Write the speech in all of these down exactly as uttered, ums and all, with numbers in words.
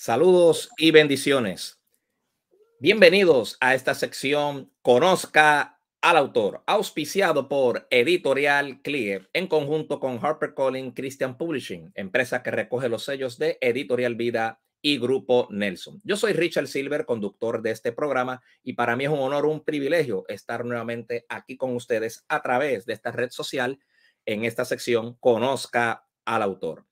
Saludos y bendiciones. Bienvenidos a esta sección Conozca al Autor, auspiciado por Editorial C L I E en conjunto con HarperCollins Christian Publishing, empresa que recoge los sellos de Editorial Vida y Grupo Nelson. Yo soy Richard Silver, conductor de este programa, y para mí es un honor, un privilegio estar nuevamente aquí con ustedes a través de esta red social en esta sección Conozca al Autor.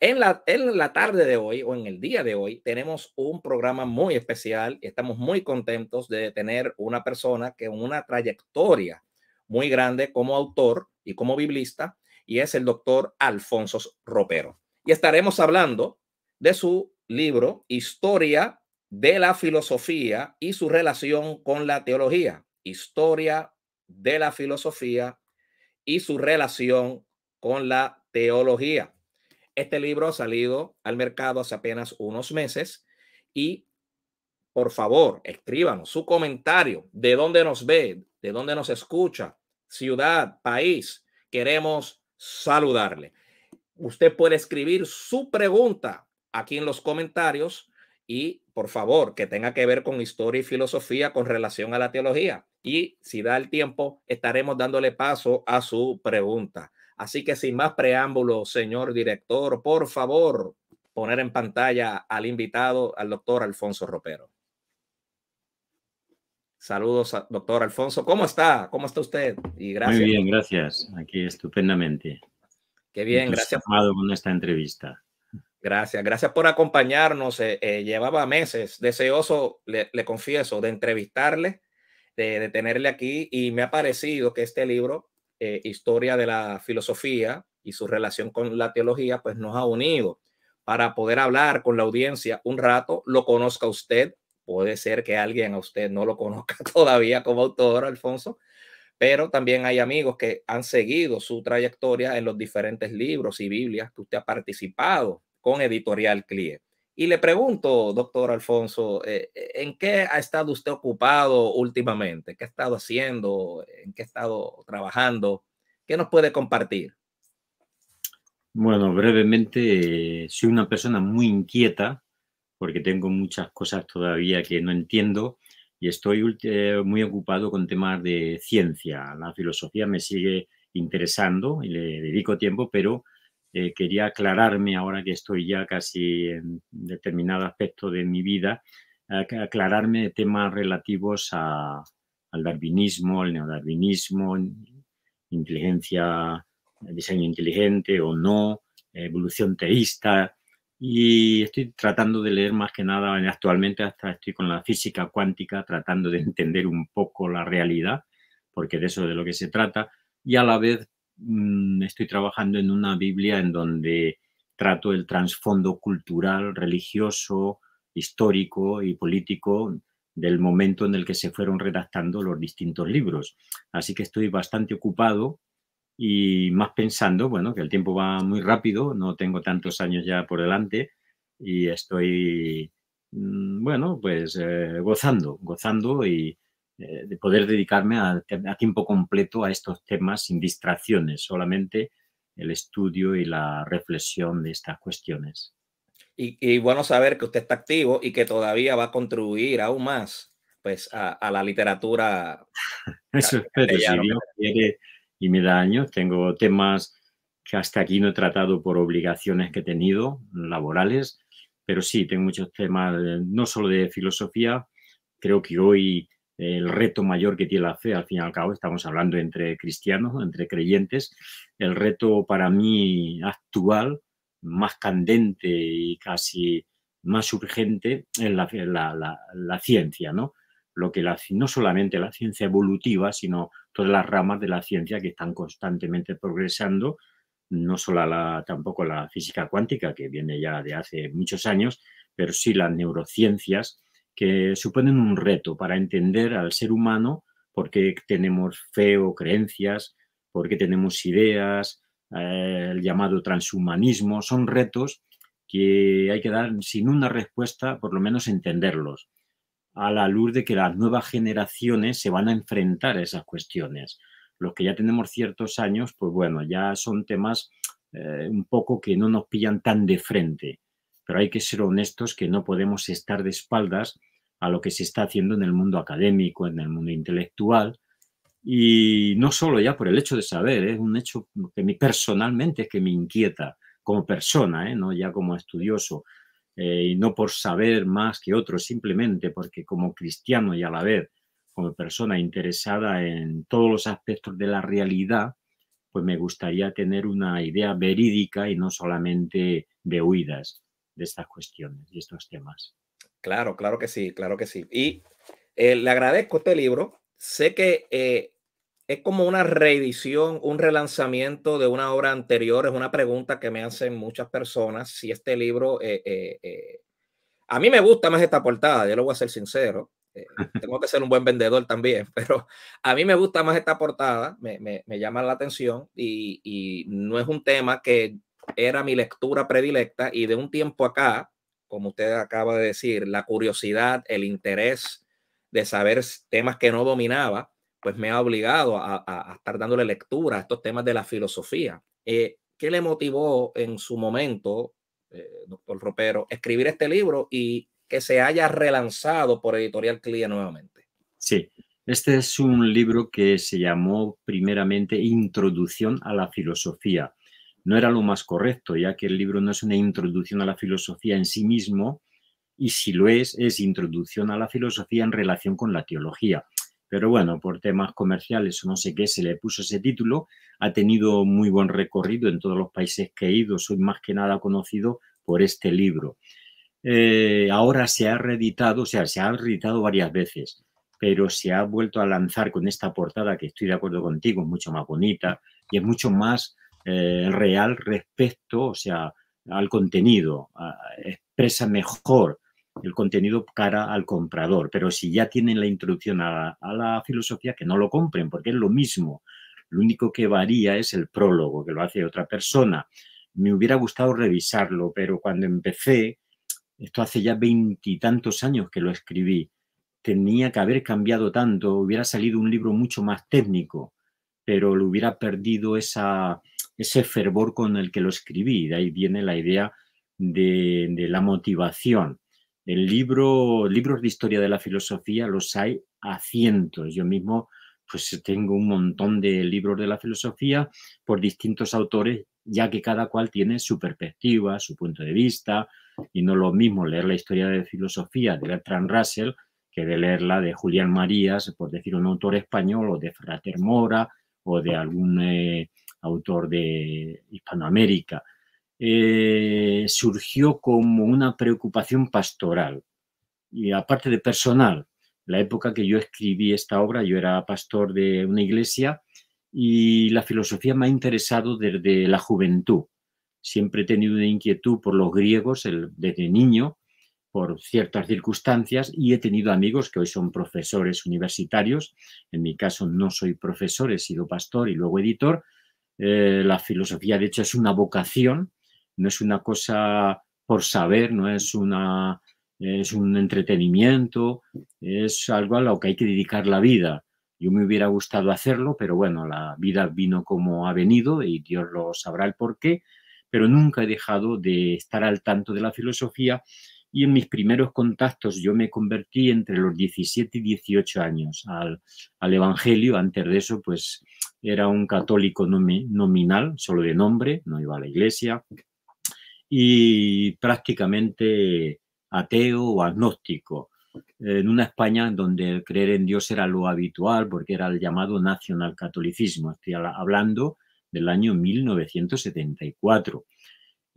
En la, en la tarde de hoy o en el día de hoy tenemos un programa muy especial. Estamos muy contentos de tener una persona que una trayectoria muy grande como autor y como biblista, y es el doctor Alfonso Ropero. Y estaremos hablando de su libro Historia de la Filosofía y su relación con la teología. Historia de la Filosofía y su relación con la teología. Este libro ha salido al mercado hace apenas unos meses y por favor escríbanos su comentario, de dónde nos ve, de dónde nos escucha, ciudad, país. Queremos saludarle. Usted puede escribir su pregunta aquí en los comentarios y por favor que tenga que ver con historia y filosofía con relación a la teología. Y si da el tiempo estaremos dándole paso a su pregunta. Así que sin más preámbulo, señor director, por favor, poner en pantalla al invitado, al doctor Alfonso Ropero. Saludos, doctor Alfonso. ¿Cómo está? ¿Cómo está usted? Y gracias. Muy bien, gracias. Aquí estupendamente. Qué bien, gracias. Con esta entrevista. Gracias, gracias por acompañarnos. Eh, eh, llevaba meses deseoso, le, le confieso, de entrevistarle, de, de tenerle aquí, y me ha parecido que este libro, Eh, Historia de la Filosofía y su relación con la teología, pues nos ha unido para poder hablar con la audiencia un rato. Lo conozca usted, puede ser que alguien a usted no lo conozca todavía como autor, Alfonso, pero también hay amigos que han seguido su trayectoria en los diferentes libros y Biblias que usted ha participado con Editorial C L I E. Y le pregunto, doctor Alfonso, eh, ¿en qué ha estado usted ocupado últimamente? ¿Qué ha estado haciendo? ¿En qué ha estado trabajando? ¿Qué nos puede compartir? Bueno, brevemente, soy una persona muy inquieta porque tengo muchas cosas todavía que no entiendo y estoy muy ocupado con temas de ciencia. La filosofía me sigue interesando y le dedico tiempo, pero Eh, quería aclararme ahora que estoy ya casi en determinado aspecto de mi vida, aclararme de temas relativos a, al darwinismo, al neodarwinismo, inteligencia, diseño inteligente o no, evolución teísta, y estoy tratando de leer más que nada. Actualmente hasta estoy con la física cuántica tratando de entender un poco la realidad, porque de eso es de lo que se trata, y a la vez estoy trabajando en una Biblia en donde trato el trasfondo cultural, religioso, histórico y político del momento en el que se fueron redactando los distintos libros. Así que estoy bastante ocupado y más pensando, bueno, que el tiempo va muy rápido, no tengo tantos años ya por delante y estoy, bueno, pues eh, gozando, gozando y de poder dedicarme a, a tiempo completo a estos temas sin distracciones, solamente el estudio y la reflexión de estas cuestiones. Y, y bueno saber que usted está activo y que todavía va a contribuir aún más pues, a, a la literatura. Eso espero, si Dios quiere y me da años. Tengo temas que hasta aquí no he tratado por obligaciones que he tenido, laborales, pero sí, tengo muchos temas, no solo de filosofía. Creo que hoy el reto mayor que tiene la fe, al fin y al cabo, estamos hablando entre cristianos, entre creyentes, el reto para mí actual, más candente y casi más urgente, es la, la, la, la ciencia, ¿no? Lo que la, no solamente la ciencia evolutiva, sino todas las ramas de la ciencia que están constantemente progresando, no solo la, tampoco la física cuántica, que viene ya de hace muchos años, pero sí las neurociencias, que suponen un reto para entender al ser humano por qué tenemos fe o creencias, por qué tenemos ideas, eh, el llamado transhumanismo. Son retos que hay que dar sin una respuesta, por lo menos entenderlos, a la luz de que las nuevas generaciones se van a enfrentar a esas cuestiones. Los que ya tenemos ciertos años, pues bueno, ya son temas eh, un poco que no nos pillan tan de frente. pero hay que ser honestos que no podemos estar de espaldas a lo que se está haciendo en el mundo académico, en el mundo intelectual, y no solo ya por el hecho de saber, es ¿eh? un hecho que me, personalmente es que me inquieta como persona, ¿eh? no ya como estudioso, eh, y no por saber más que otros, simplemente porque como cristiano y a la vez como persona interesada en todos los aspectos de la realidad, pues me gustaría tener una idea verídica y no solamente de huidas de estas cuestiones y estos temas. Claro, claro que sí, claro que sí. Y eh, le agradezco este libro. Sé que eh, es como una reedición, un relanzamiento de una obra anterior. Es una pregunta que me hacen muchas personas. Si este libro... Eh, eh, eh, a mí me gusta más esta portada, yo lo voy a ser sincero. Eh, tengo que ser un buen vendedor también, pero a mí me gusta más esta portada. Me, me, me llama la atención y, y no es un tema que era mi lectura predilecta y de un tiempo acá, como usted acaba de decir, la curiosidad, el interés de saber temas que no dominaba, pues me ha obligado a, a, a estar dándole lectura a estos temas de la filosofía. Eh, ¿Qué le motivó en su momento, eh, doctor Ropero, escribir este libro y que se haya relanzado por Editorial CLIE nuevamente? Sí, este es un libro que se llamó primeramente Introducción a la Filosofía. No era lo más correcto, ya que el libro no es una introducción a la filosofía en sí mismo, y si lo es, es introducción a la filosofía en relación con la teología. Pero bueno, por temas comerciales o no sé qué, se le puso ese título. Ha tenido muy buen recorrido en todos los países que he ido. Soy más que nada conocido por este libro. Eh, ahora se ha reeditado, o sea, se ha reeditado varias veces, pero se ha vuelto a lanzar con esta portada, que estoy de acuerdo contigo, es mucho más bonita y es mucho más... Eh, real respecto, o sea, al contenido, a, expresa mejor el contenido cara al comprador. Pero si ya tienen la introducción a, a la filosofía, que no lo compren, porque es lo mismo. Lo único que varía es el prólogo, que lo hace otra persona. Me hubiera gustado revisarlo, pero cuando empecé, esto hace ya veintitantos años que lo escribí, tenía que haber cambiado tanto, hubiera salido un libro mucho más técnico, pero lo hubiera perdido esa... ese fervor con el que lo escribí. De ahí viene la idea de, de la motivación. El libro, libros de historia de la filosofía los hay a cientos. Yo mismo pues tengo un montón de libros de la filosofía por distintos autores, ya que cada cual tiene su perspectiva, su punto de vista, y no es lo mismo leer la historia de filosofía de Bertrand Russell que de leerla de Julián Marías, por decir un autor español, o de Ferrater Mora, o de algún... Eh, autor de Hispanoamérica. Eh, surgió como una preocupación pastoral y aparte de personal. La época que yo escribí esta obra, yo era pastor de una iglesia y la filosofía me ha interesado desde la juventud. Siempre he tenido una inquietud por los griegos el, desde niño, por ciertas circunstancias, y he tenido amigos que hoy son profesores universitarios. En mi caso no soy profesor, he sido pastor y luego editor. Eh, la filosofía, de hecho, es una vocación, no es una cosa por saber, no es, una, es un entretenimiento, es algo a lo que hay que dedicar la vida. Yo me hubiera gustado hacerlo, pero bueno, la vida vino como ha venido y Dios lo sabrá el porqué, pero nunca he dejado de estar al tanto de la filosofía. Y en mis primeros contactos yo me convertí entre los diecisiete y dieciocho años al, al evangelio. Antes de eso, pues era un católico nominal, solo de nombre, no iba a la iglesia, y prácticamente ateo o agnóstico, en una España donde el creer en Dios era lo habitual, porque era el llamado nacionalcatolicismo. Estoy hablando del año mil novecientos setenta y cuatro.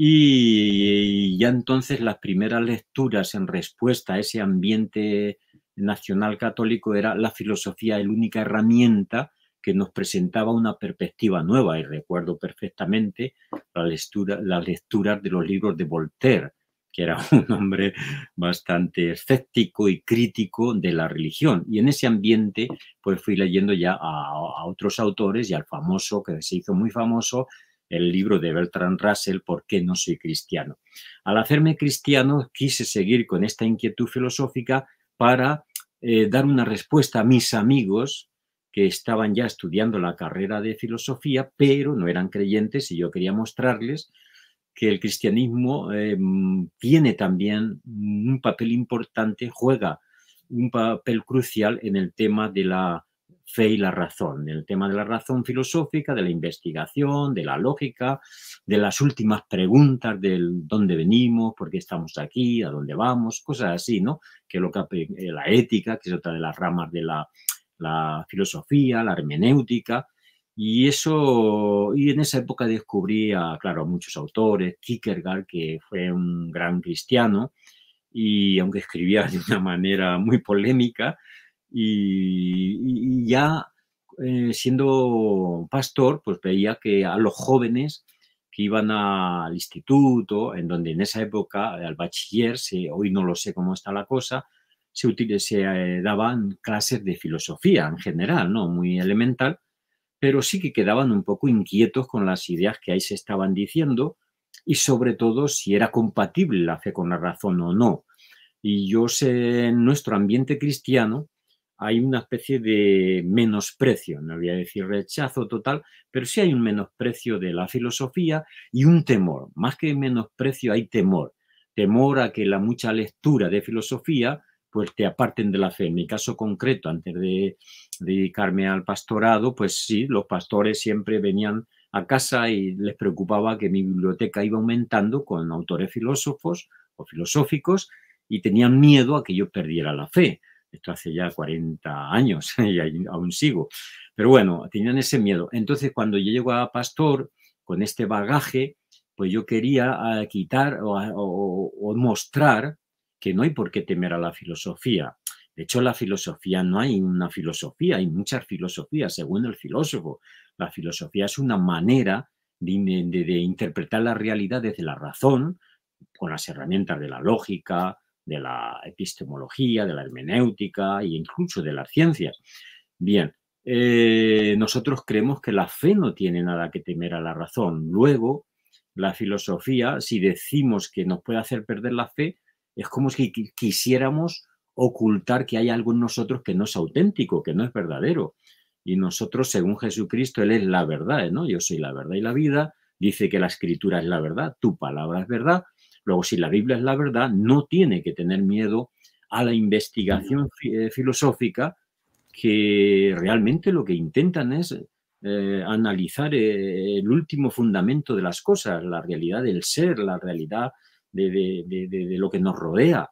Y ya entonces las primeras lecturas en respuesta a ese ambiente nacional católico era la filosofía, la única herramienta que nos presentaba una perspectiva nueva. Y recuerdo perfectamente la lectura, las lecturas de los libros de Voltaire, que era un hombre bastante escéptico y crítico de la religión. Y en ese ambiente pues fui leyendo ya a, a otros autores y al famoso, que se hizo muy famoso, el libro de Bertrand Russell, ¿Por qué no soy cristiano? Al hacerme cristiano, quise seguir con esta inquietud filosófica para eh, dar una respuesta a mis amigos que estaban ya estudiando la carrera de filosofía, pero no eran creyentes, y yo quería mostrarles que el cristianismo eh, tiene también un papel importante, juega un papel crucial en el tema de la fe y la razón, en el tema de la razón filosófica, de la investigación, de la lógica, de las últimas preguntas del dónde venimos, por qué estamos aquí, a dónde vamos, cosas así, ¿no? Que lo que la ética, que es otra de las ramas de la, la filosofía, la hermenéutica. Y eso, y en esa época descubrí a, claro, a muchos autores, Kierkegaard, que fue un gran cristiano, y aunque escribía de una manera muy polémica, y, y ya eh, siendo pastor, pues veía que a los jóvenes que iban a, al instituto, en donde en esa época, al bachiller, se, hoy no lo sé cómo está la cosa, se, util, se eh, daban clases de filosofía en general, ¿no? Muy elemental, pero sí que quedaban un poco inquietos con las ideas que ahí se estaban diciendo y sobre todo si era compatible la fe con la razón o no. Y yo sé, en nuestro ambiente cristiano hay una especie de menosprecio, no voy a decir rechazo total, pero sí hay un menosprecio de la filosofía y un temor. Más que menosprecio hay temor. Temor a que la mucha lectura de filosofía pues te aparten de la fe. En mi caso concreto, antes de dedicarme al pastorado, pues sí, los pastores siempre venían a casa y les preocupaba que mi biblioteca iba aumentando con autores filósofos o filosóficos y tenían miedo a que yo perdiera la fe. Esto hace ya cuarenta años y aún sigo. Pero bueno, tenían ese miedo. Entonces, cuando yo llego a pastor con este bagaje, pues yo quería quitar o, o, o mostrar que no hay por qué temer a la filosofía. De hecho, la filosofía no hay una filosofía, hay muchas filosofías, según el filósofo. La filosofía es una manera de, de, de interpretar la realidad desde la razón, con las herramientas de la lógica, de la epistemología, de la hermenéutica e incluso de las ciencias. Bien, eh, nosotros creemos que la fe no tiene nada que temer a la razón. Luego, la filosofía, si decimos que nos puede hacer perder la fe, es como si quisiéramos ocultar que hay algo en nosotros que no es auténtico, que no es verdadero. Y nosotros, según Jesucristo, Él es la verdad, ¿no? Yo soy la verdad y la vida. Dice que la Escritura es la verdad, tu palabra es verdad. Luego, si la Biblia es la verdad, no tiene que tener miedo a la investigación filosófica, que realmente lo que intentan es eh, analizar eh, el último fundamento de las cosas, la realidad del ser, la realidad De, de, de, de lo que nos rodea.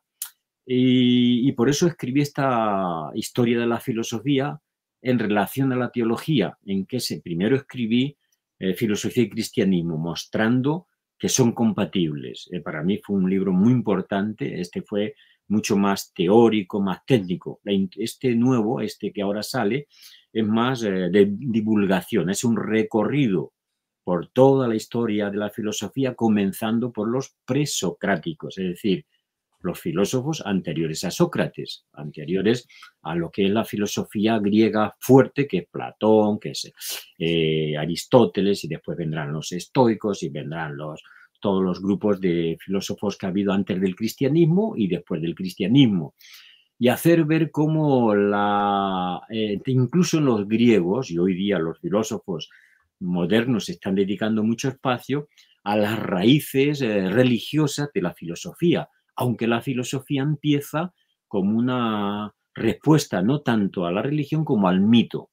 Y, y por eso escribí esta historia de la filosofía en relación a la teología, en que se, primero escribí eh, filosofía y cristianismo, mostrando que son compatibles. Eh, para mí fue un libro muy importante, este fue mucho más teórico, más técnico. Este nuevo, este que ahora sale, es más eh, de divulgación, es un recorrido por toda la historia de la filosofía, comenzando por los presocráticos, es decir, los filósofos anteriores a Sócrates, anteriores a lo que es la filosofía griega fuerte, que es Platón, que es eh, Aristóteles, y después vendrán los estoicos y vendrán los, todos los grupos de filósofos que ha habido antes del cristianismo y después del cristianismo. Y hacer ver cómo la, eh, incluso los griegos, y hoy día los filósofos modernos están dedicando mucho espacio a las raíces eh, religiosas de la filosofía, aunque la filosofía empieza como una respuesta no tanto a la religión como al mito.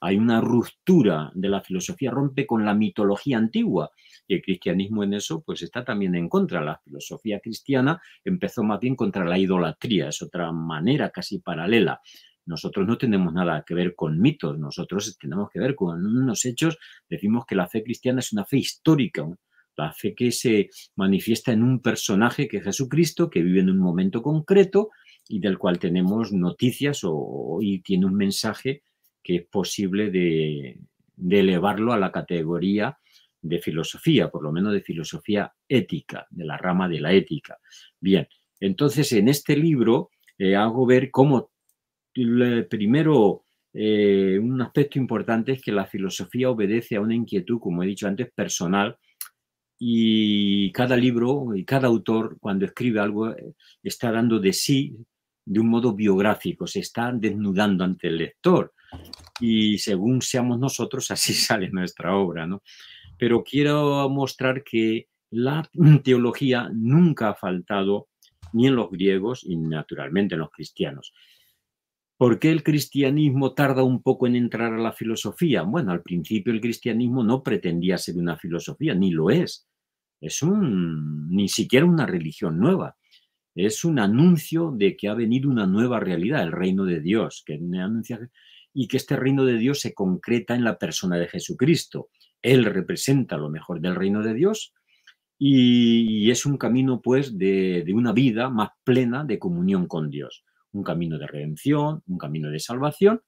Hay una ruptura de la filosofía, rompe con la mitología antigua, y el cristianismo en eso pues está también en contra. La filosofía cristiana empezó más bien contra la idolatría, es otra manera casi paralela. Nosotros no tenemos nada que ver con mitos, nosotros tenemos que ver con unos hechos. Decimos que la fe cristiana es una fe histórica, la fe que se manifiesta en un personaje que es Jesucristo, que vive en un momento concreto y del cual tenemos noticias o, y tiene un mensaje que es posible de, de elevarlo a la categoría de filosofía, por lo menos de filosofía ética, de la rama de la ética. Bien, entonces en este libro eh, hago ver cómo primero, eh, un aspecto importante es que la filosofía obedece a una inquietud, como he dicho antes, personal, y cada libro y cada autor, cuando escribe algo, está dando de sí de un modo biográfico, se está desnudando ante el lector, y según seamos nosotros, así sale nuestra obra, ¿no? Pero quiero mostrar que la teología nunca ha faltado ni en los griegos y naturalmente en los cristianos. ¿Por qué el cristianismo tarda un poco en entrar a la filosofía? Bueno, al principio el cristianismo no pretendía ser una filosofía, ni lo es. Es un, ni siquiera una religión nueva. Es un anuncio de que ha venido una nueva realidad, el reino de Dios, que anuncia, y que este reino de Dios se concreta en la persona de Jesucristo. Él representa lo mejor del reino de Dios y, y es un camino, pues, de, de una vida más plena de comunión con Dios. Un camino de redención, un camino de salvación,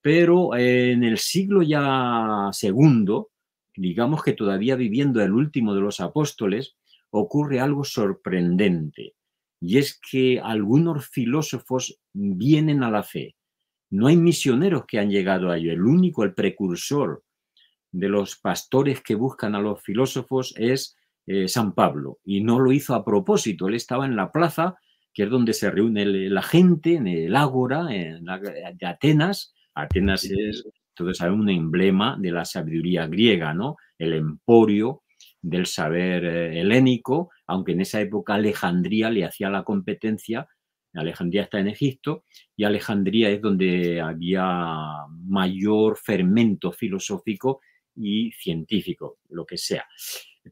pero en el siglo ya segundo, digamos que todavía viviendo el último de los apóstoles, ocurre algo sorprendente, y es que algunos filósofos vienen a la fe. No hay misioneros que han llegado a ello. El único, el precursor de los pastores que buscan a los filósofos es eh, San Pablo, y no lo hizo a propósito. Él estaba en la plaza, que es donde se reúne la gente, en el ágora de Atenas. Atenas es, todos saben, un emblema de la sabiduría griega, ¿no? El emporio del saber helénico, aunque en esa época Alejandría le hacía la competencia. Alejandría está en Egipto, y Alejandría es donde había mayor fermento filosófico y científico, lo que sea.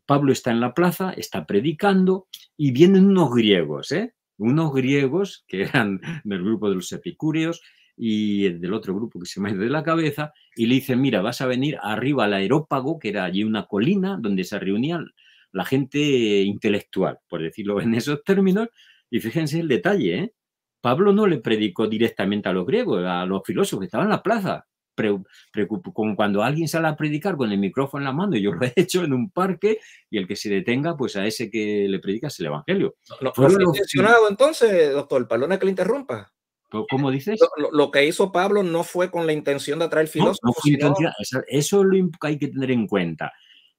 Pablo está en la plaza, está predicando, y vienen unos griegos, ¿eh? Unos griegos que eran del grupo de los epicúreos y del otro grupo que se me ha ido de la cabeza, y le dicen, mira, vas a venir arriba al Areópago, que era allí una colina donde se reunía la gente intelectual, por decirlo en esos términos. Y fíjense el detalle, ¿eh? Pablo no le predicó directamente a los griegos, a los filósofos que estaban en la plaza, como cuando alguien sale a predicar con el micrófono en la mano, y yo lo he hecho en un parque, y el que se detenga, pues a ese que le predicas el evangelio. ¿Lo fue intencionado entonces, doctor? Perdona que le interrumpa. ¿Cómo dices? Lo, lo que hizo Pablo no fue con la intención de atraer filósofos. No, no fue sino... intención. Eso es lo que hay que tener en cuenta,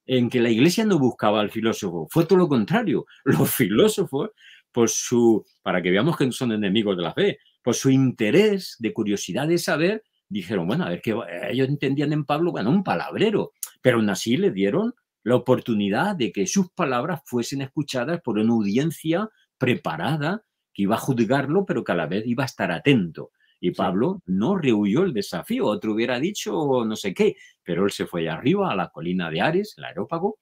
en que la iglesia no buscaba al filósofo, fue todo lo contrario. Los filósofos, por su, para que veamos que son enemigos de la fe, por su interés de curiosidad de saber, dijeron, bueno, a ver, que ellos entendían en Pablo, bueno, un palabrero, pero aún así le dieron la oportunidad de que sus palabras fuesen escuchadas por una audiencia preparada que iba a juzgarlo, pero que a la vez iba a estar atento. Y Pablo sí. no rehuyó el desafío, otro hubiera dicho no sé qué, pero él se fue allá arriba, a la colina de Ares, el Areópago,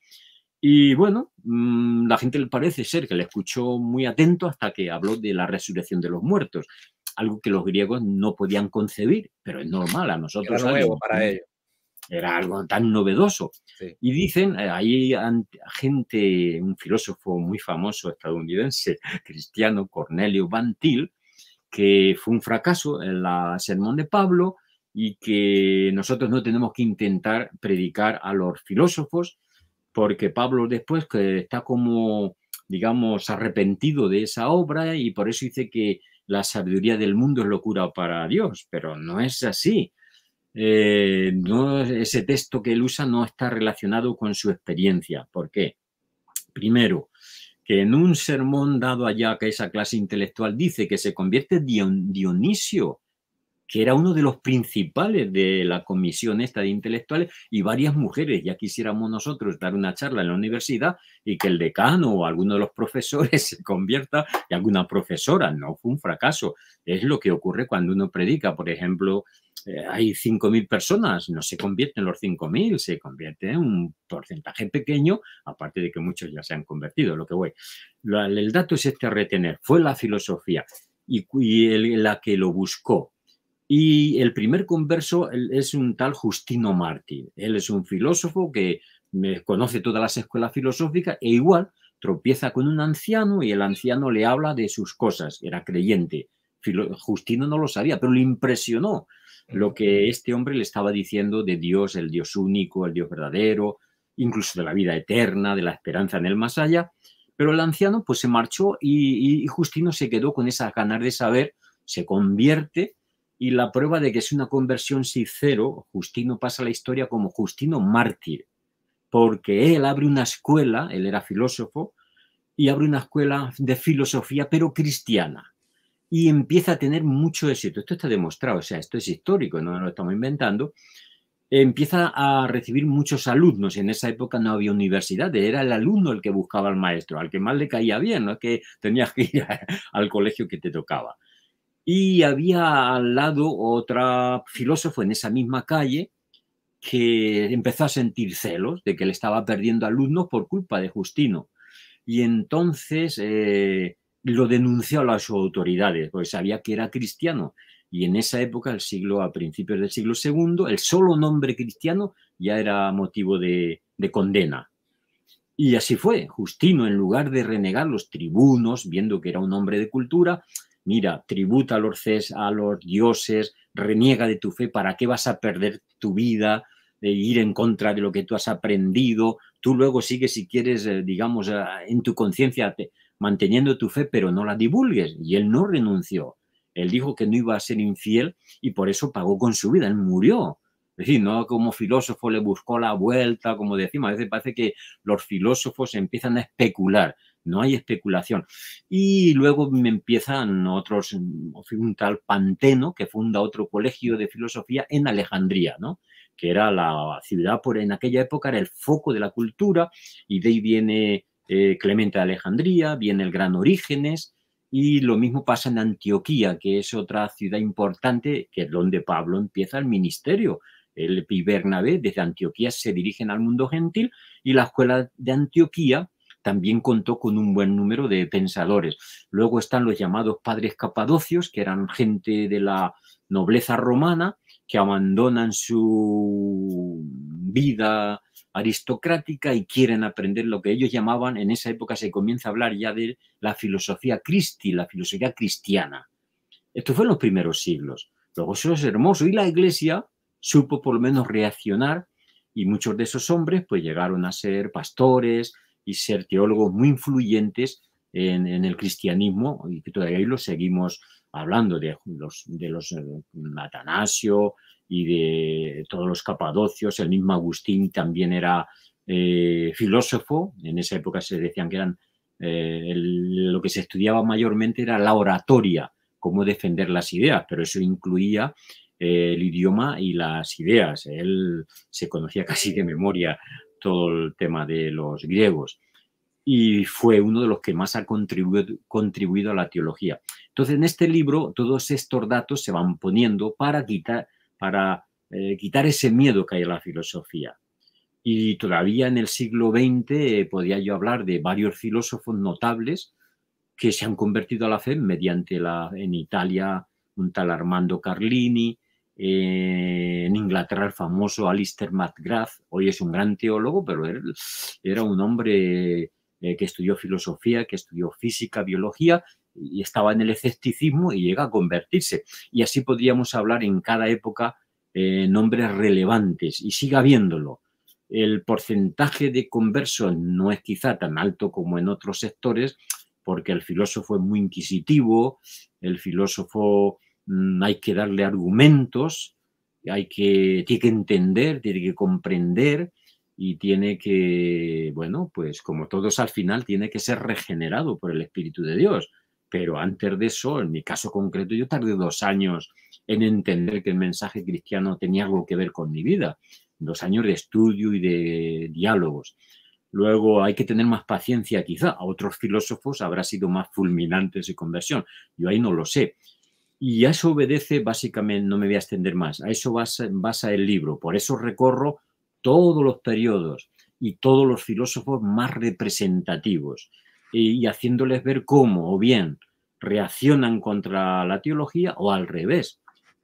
y bueno, la gente le parece ser que le escuchó muy atento hasta que habló de la resurrección de los muertos. Algo que los griegos no podían concebir, pero es normal, a nosotros era nuevo para ellos. Era algo tan novedoso. Sí. Y dicen, hay gente, un filósofo muy famoso estadounidense, cristiano, Cornelio Van Til, que fue un fracaso en la sermón de Pablo, y que nosotros no tenemos que intentar predicar a los filósofos, porque Pablo después que está como, digamos, arrepentido de esa obra, y por eso dice que la sabiduría del mundo es locura para Dios, pero no es así. Eh, no, ese texto que él usa no está relacionado con su experiencia. ¿Por qué? Primero, que en un sermón dado allá que esa clase intelectual dice que se convierte Dionisio, que era uno de los principales de la comisión esta de intelectuales, y varias mujeres. Ya quisiéramos nosotros dar una charla en la universidad y que el decano o alguno de los profesores se convierta en alguna profesora. No, fue un fracaso. Es lo que ocurre cuando uno predica. Por ejemplo, eh, hay cinco mil personas, no se convierten los cinco mil, se convierte en un porcentaje pequeño, aparte de que muchos ya se han convertido, lo que voy. La, el dato es este a retener, fue la filosofía y, y el, la que lo buscó. Y el primer converso es un tal Justino Mártir. Él es un filósofo que conoce todas las escuelas filosóficas e igual tropieza con un anciano y el anciano le habla de sus cosas. Era creyente. Justino no lo sabía, pero le impresionó lo que este hombre le estaba diciendo de Dios, el Dios único, el Dios verdadero, incluso de la vida eterna, de la esperanza en el más allá. Pero el anciano pues se marchó y, y Justino se quedó con esas ganas de saber, se convierte. Y la prueba de que es una conversión sincera, Justino pasa la historia como Justino Mártir, porque él abre una escuela, él era filósofo, y abre una escuela de filosofía, pero cristiana, y empieza a tener mucho éxito. Esto está demostrado, o sea, esto es histórico, no lo estamos inventando. empieza a recibir muchos alumnos. En esa época no había universidades, era el alumno el que buscaba al maestro, al que más le caía bien, no es que tenías que ir a, al colegio que te tocaba. Y había al lado otra filósofo en esa misma calle que empezó a sentir celos de que le estaba perdiendo alumnos por culpa de Justino. Y entonces eh, lo denunció a las autoridades, porque sabía que era cristiano. Y en esa época, el siglo, a principios del siglo segundo, el solo nombre cristiano ya era motivo de, de condena. Y así fue. Justino, en lugar de renegar los tribunos, viendo que era un hombre de cultura, mira, tributa a los, ces, a los dioses, reniega de tu fe, ¿para qué vas a perder tu vida, eh, ir en contra de lo que tú has aprendido? Tú luego sigues, si quieres, eh, digamos, eh, en tu conciencia, manteniendo tu fe, pero no la divulgues. Y él no renunció. Él dijo que no iba a ser infiel y por eso pagó con su vida, él murió. Es decir, no como filósofo le buscó la vuelta, como decimos, a veces parece que los filósofos empiezan a especular, no hay especulación. Y luego empiezan otros, un tal Panteno que funda otro colegio de filosofía en Alejandría, ¿no? Que era la ciudad, por en aquella época era el foco de la cultura, y de ahí viene eh, Clemente de Alejandría, viene el gran Orígenes. Y lo mismo pasa en Antioquía, que es otra ciudad importante, que es donde Pablo empieza el ministerio. Él y Bernabé desde Antioquía se dirigen al mundo gentil, y la escuela de Antioquía también contó con un buen número de pensadores. Luego están los llamados padres capadocios, que eran gente de la nobleza romana, que abandonan su vida aristocrática y quieren aprender lo que ellos llamaban, en esa época se comienza a hablar ya de la filosofía Christi, la filosofía cristiana. Esto fue en los primeros siglos. Luego eso es hermoso, y la Iglesia supo por lo menos reaccionar, y muchos de esos hombres pues llegaron a ser pastores y ser teólogos muy influyentes en, en el cristianismo, y que todavía hoy lo seguimos hablando, de los, de los de Atanasio y de todos los capadocios. El mismo Agustín también era eh, filósofo. En esa época se decían que eran eh, el, lo que se estudiaba mayormente era la oratoria, cómo defender las ideas, pero eso incluía eh, el idioma y las ideas. Él se conocía casi de memoria todo el tema de los griegos y fue uno de los que más ha contribuido, contribuido a la teología. Entonces, en este libro todos estos datos se van poniendo para quitar para eh, quitar ese miedo que hay a la filosofía. Y todavía en el siglo veinte eh, podía yo hablar de varios filósofos notables que se han convertido a la fe mediante la, en Italia un tal Armando Carlini, eh, en Inglaterra el famoso Alister McGrath, hoy es un gran teólogo, pero él, era un hombre eh, que estudió filosofía, que estudió física, biología, y estaba en el escepticismo y llega a convertirse. Y así podríamos hablar en cada época eh, nombres relevantes, y siga habiéndolo. El porcentaje de conversos no es quizá tan alto como en otros sectores, porque el filósofo es muy inquisitivo, el filósofo mmm, hay que darle argumentos, hay que, tiene que entender, tiene que comprender, y tiene que, bueno, pues como todos al final, tiene que ser regenerado por el Espíritu de Dios. Pero antes de eso, en mi caso concreto, yo tardé dos años en entender que el mensaje cristiano tenía algo que ver con mi vida. Dos años de estudio y de diálogos. Luego hay que tener más paciencia quizá. A otros filósofos habrá sido más fulminante su conversión. Yo ahí no lo sé. Y a eso obedece básicamente, no me voy a extender más, a eso basa, basa el libro. Por eso recorro todos los periodos y todos los filósofos más representativos, y haciéndoles ver cómo o bien reaccionan contra la teología o al revés.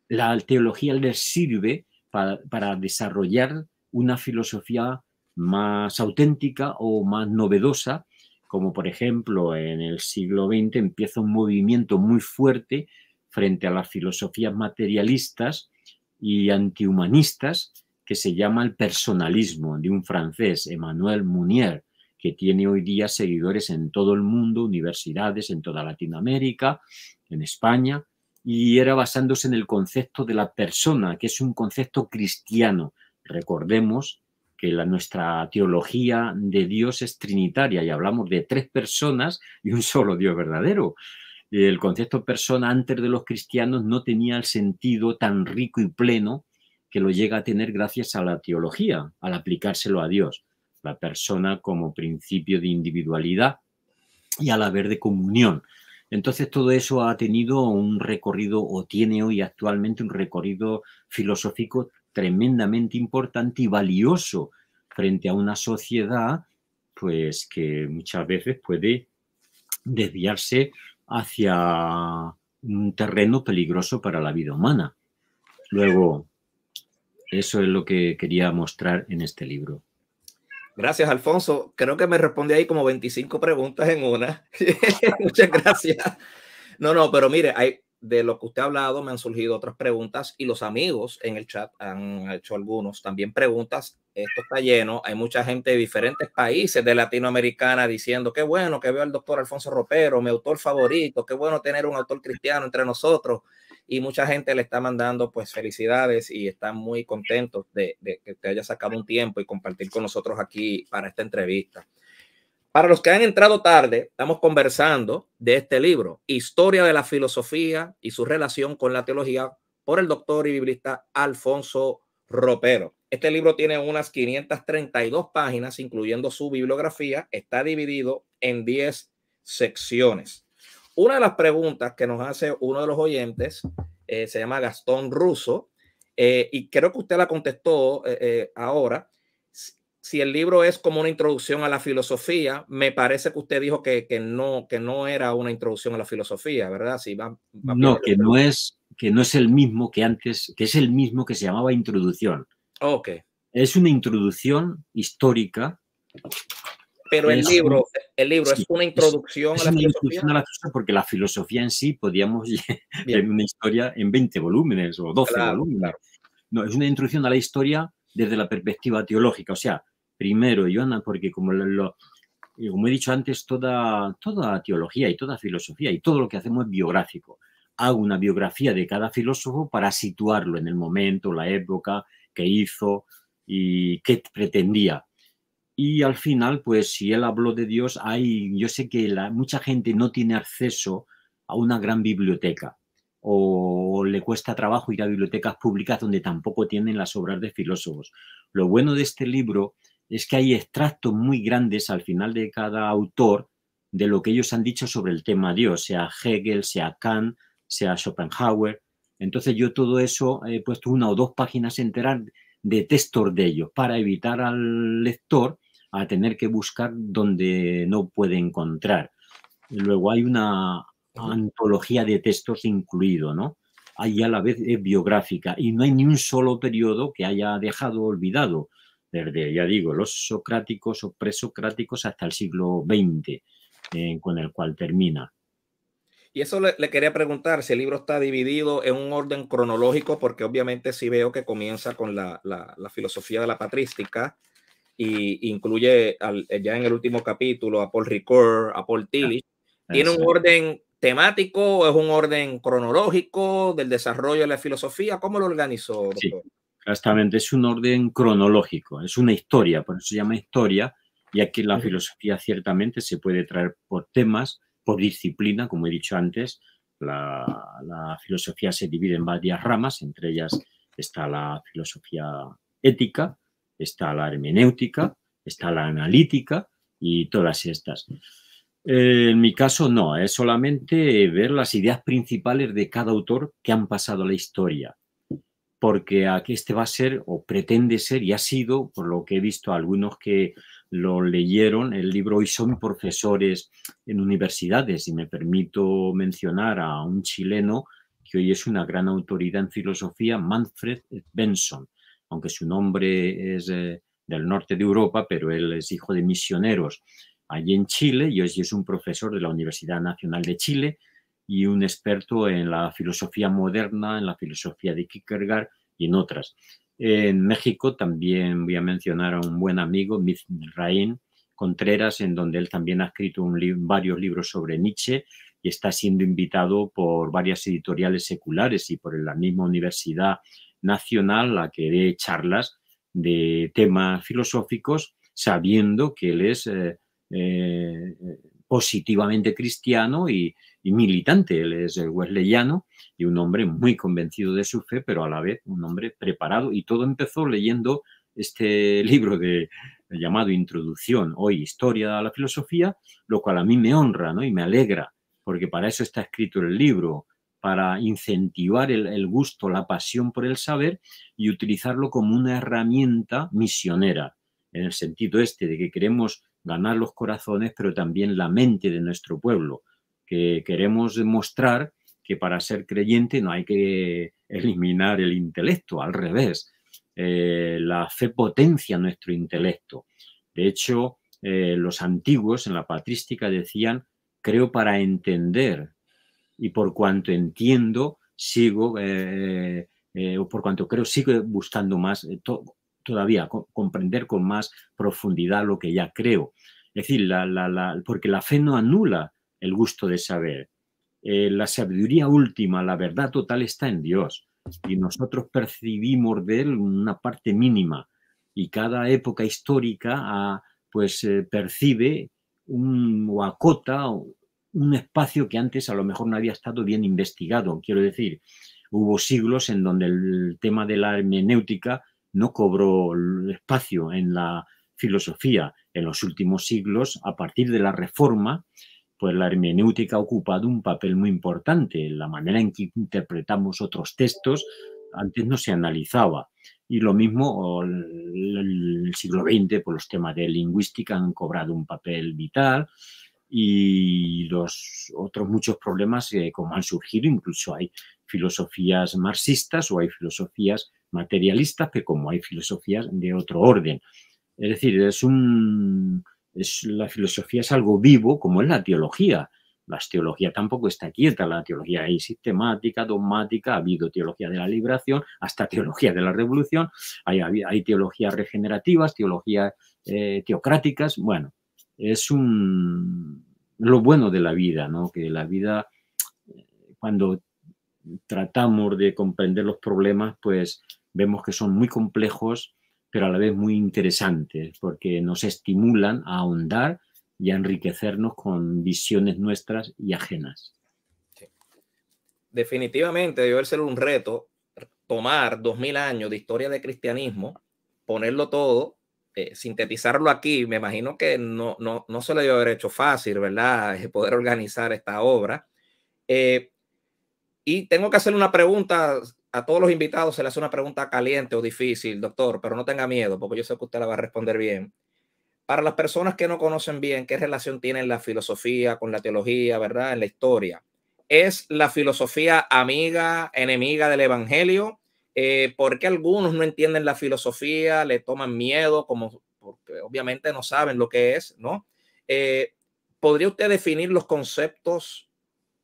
La teología les sirve para, para desarrollar una filosofía más auténtica o más novedosa, como por ejemplo en el siglo veinte empieza un movimiento muy fuerte frente a las filosofías materialistas y antihumanistas que se llama el personalismo, de un francés, Emmanuel Mounier, que tiene hoy día seguidores en todo el mundo, universidades en toda Latinoamérica, en España, y era basándose en el concepto de la persona, que es un concepto cristiano. Recordemos que la, nuestra teología de Dios es trinitaria y hablamos de tres personas y un solo Dios verdadero. El concepto persona antes de los cristianos no tenía el sentido tan rico y pleno que lo llega a tener gracias a la teología, al aplicárselo a Dios, la persona como principio de individualidad y al haber de comunión. Entonces, todo eso ha tenido un recorrido, o tiene hoy actualmente un recorrido filosófico tremendamente importante y valioso frente a una sociedad, pues, que muchas veces puede desviarse hacia un terreno peligroso para la vida humana. Luego, eso es lo que quería mostrar en este libro. Gracias, Alfonso. Creo que me responde ahí como veinticinco preguntas en una. Muchas gracias. No, no, pero mire, hay, de lo que usted ha hablado me han surgido otras preguntas y los amigos en el chat han hecho algunos también preguntas. Esto está lleno. Hay mucha gente de diferentes países de Latinoamericana diciendo qué bueno que veo al doctor Alfonso Ropero, mi autor favorito, qué bueno tener un autor cristiano entre nosotros. Y mucha gente le está mandando pues felicidades y están muy contentos de, de que te haya sacado un tiempo y compartir con nosotros aquí para esta entrevista. Para los que han entrado tarde, estamos conversando de este libro, Historia de la Filosofía y su relación con la teología, por el doctor y biblista Alfonso Ropero. Este libro tiene unas quinientas treinta y dos páginas, incluyendo su bibliografía. Está dividido en diez secciones. Una de las preguntas que nos hace uno de los oyentes eh, se llama Gastón Russo eh, y creo que usted la contestó eh, eh, ahora. Si el libro es como una introducción a la filosofía, me parece que usted dijo que, que, no, que no era una introducción a la filosofía, ¿verdad? Si va, va no, que no, es, que no es el mismo que antes, que es el mismo que se llamaba introducción. Ok. Es una introducción histórica. Pero el libro, el libro sí, es una introducción es, a la una filosofía. A la, porque la filosofía en sí podíamos ver una historia en veinte volúmenes o doce claro, volúmenes. Claro. No, es una introducción a la historia desde la perspectiva teológica. O sea, primero, Joana, porque como, lo, lo, como he dicho antes, toda, toda teología y toda filosofía y todo lo que hacemos es biográfico. Hago una biografía de cada filósofo para situarlo en el momento, la época, qué hizo y qué pretendía. Y al final, pues si él habló de Dios, hay, yo sé que la, mucha gente no tiene acceso a una gran biblioteca o le cuesta trabajo ir a bibliotecas públicas donde tampoco tienen las obras de filósofos. Lo bueno de este libro es que hay extractos muy grandes al final de cada autor de lo que ellos han dicho sobre el tema Dios, sea Hegel, sea Kant, sea Schopenhauer. Entonces yo todo eso he puesto una o dos páginas enteras de textos de ellos para evitar al lector a tener que buscar donde no puede encontrar. Luego hay una antología de textos incluido, ¿no? Ahí a la vez es biográfica y no hay ni un solo periodo que haya dejado olvidado, desde, ya digo, los socráticos o presocráticos hasta el siglo veinte, eh, con el cual termina. Y eso le, le quería preguntar, si el libro está dividido en un orden cronológico, porque obviamente sí veo que comienza con la, la, la filosofía de la patrística, y incluye al, ya en el último capítulo a Paul Ricoeur, a Paul Tillich. ¿Tiene un orden temático o es un orden cronológico del desarrollo de la filosofía? ¿Cómo lo organizó, doctor? Sí, exactamente, es un orden cronológico, es una historia, por eso se llama historia, y aquí la filosofía ciertamente se puede traer por temas, por disciplina, como he dicho antes. La, la filosofía se divide en varias ramas, entre ellas está la filosofía ética, está la hermenéutica, está la analítica y todas estas. Eh, en mi caso no, es solamente ver las ideas principales de cada autor que han pasado a la historia, porque aquí este va a ser o pretende ser y ha sido, por lo que he visto algunos que lo leyeron, el libro hoy son profesores en universidades y me permito mencionar a un chileno que hoy es una gran autoridad en filosofía, Manfred Benson. Aunque su nombre es eh, del norte de Europa, pero él es hijo de misioneros allí en Chile y hoy es un profesor de la Universidad Nacional de Chile y un experto en la filosofía moderna, en la filosofía de Kierkegaard y en otras. En México también voy a mencionar a un buen amigo, Mizraín Contreras, en donde él también ha escrito un li- varios libros sobre Nietzsche y está siendo invitado por varias editoriales seculares y por la misma universidad nacional a que dé charlas de temas filosóficos, sabiendo que él es eh, eh, positivamente cristiano y, y militante. Él es el wesleyano y un hombre muy convencido de su fe, pero a la vez un hombre preparado. Y todo empezó leyendo este libro de, llamado Introducción, hoy Historia a la Filosofía, lo cual a mí me honra, ¿no? Y me alegra, porque para eso está escrito el libro, para incentivar el, el gusto, la pasión por el saber y utilizarlo como una herramienta misionera, en el sentido este de que queremos ganar los corazones, pero también la mente de nuestro pueblo, que queremos demostrar que para ser creyente no hay que eliminar el intelecto, al revés. Eh, la fe potencia nuestro intelecto. De hecho, eh, los antiguos en la patrística decían, creo para entender, y por cuanto entiendo, sigo, eh, eh, o por cuanto creo, sigo buscando más, eh, to todavía co comprender con más profundidad lo que ya creo. Es decir, la, la, la, porque la fe no anula el gusto de saber. Eh, la sabiduría última, la verdad total está en Dios, y nosotros percibimos de él una parte mínima, y cada época histórica ah, pues eh, percibe un, o acota un espacio que antes a lo mejor no había estado bien investigado. Quiero decir, hubo siglos en donde el tema de la hermenéutica no cobró espacio en la filosofía. En los últimos siglos, a partir de la Reforma, pues la hermenéutica ha ocupado un papel muy importante. La manera en que interpretamos otros textos antes no se analizaba. Y lo mismo el siglo veinte, pues los temas de lingüística han cobrado un papel vital, y los otros muchos problemas eh, como han surgido. Incluso hay filosofías marxistas o hay filosofías materialistas, que como hay filosofías de otro orden. Es decir, es un, es, la filosofía es algo vivo, como es la teología. La teología tampoco está quieta. La teología hay sistemática, dogmática, ha habido teología de la liberación, hasta teología de la revolución, hay, hay teologías regenerativas, teologías eh, teocráticas, bueno. Es un, lo bueno de la vida, ¿no? Que la vida, cuando tratamos de comprender los problemas, pues vemos que son muy complejos, pero a la vez muy interesantes, porque nos estimulan a ahondar y a enriquecernos con visiones nuestras y ajenas. Sí. Definitivamente debió ser un reto tomar dos mil años de historia de cristianismo, ponerlo todo, Eh, sintetizarlo aquí. Me imagino que no, no, no se le dio haber hecho fácil, ¿verdad?, poder organizar esta obra. Eh, y tengo que hacer una pregunta, a todos los invitados se le hace una pregunta caliente o difícil, doctor, pero no tenga miedo, porque yo sé que usted la va a responder bien. Para las personas que no conocen bien, ¿qué relación tiene la filosofía con la teología, ¿verdad?, en la historia? ¿Es la filosofía amiga, enemiga del evangelio? Eh, ¿Por qué algunos no entienden la filosofía, le toman miedo, como porque obviamente no saben lo que es, ¿no? Eh, ¿Podría usted definir los conceptos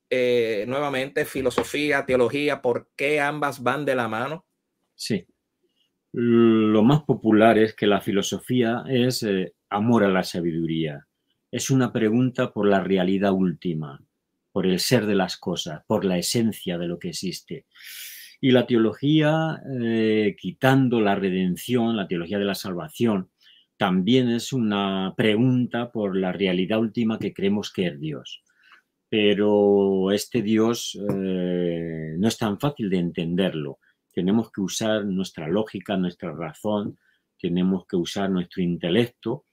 eh, nuevamente, filosofía, teología, por qué ambas van de la mano? Sí. Lo más popular es que la filosofía es eh, amor a la sabiduría. Es una pregunta por la realidad última, por el ser de las cosas, por la esencia de lo que existe. Y la teología, eh, quitando la redención, la teología de la salvación, también es una pregunta por la realidad última que creemos que es Dios. Pero este Dios eh, no es tan fácil de entenderlo. Tenemos que usar nuestra lógica, nuestra razón, tenemos que usar nuestro intelecto.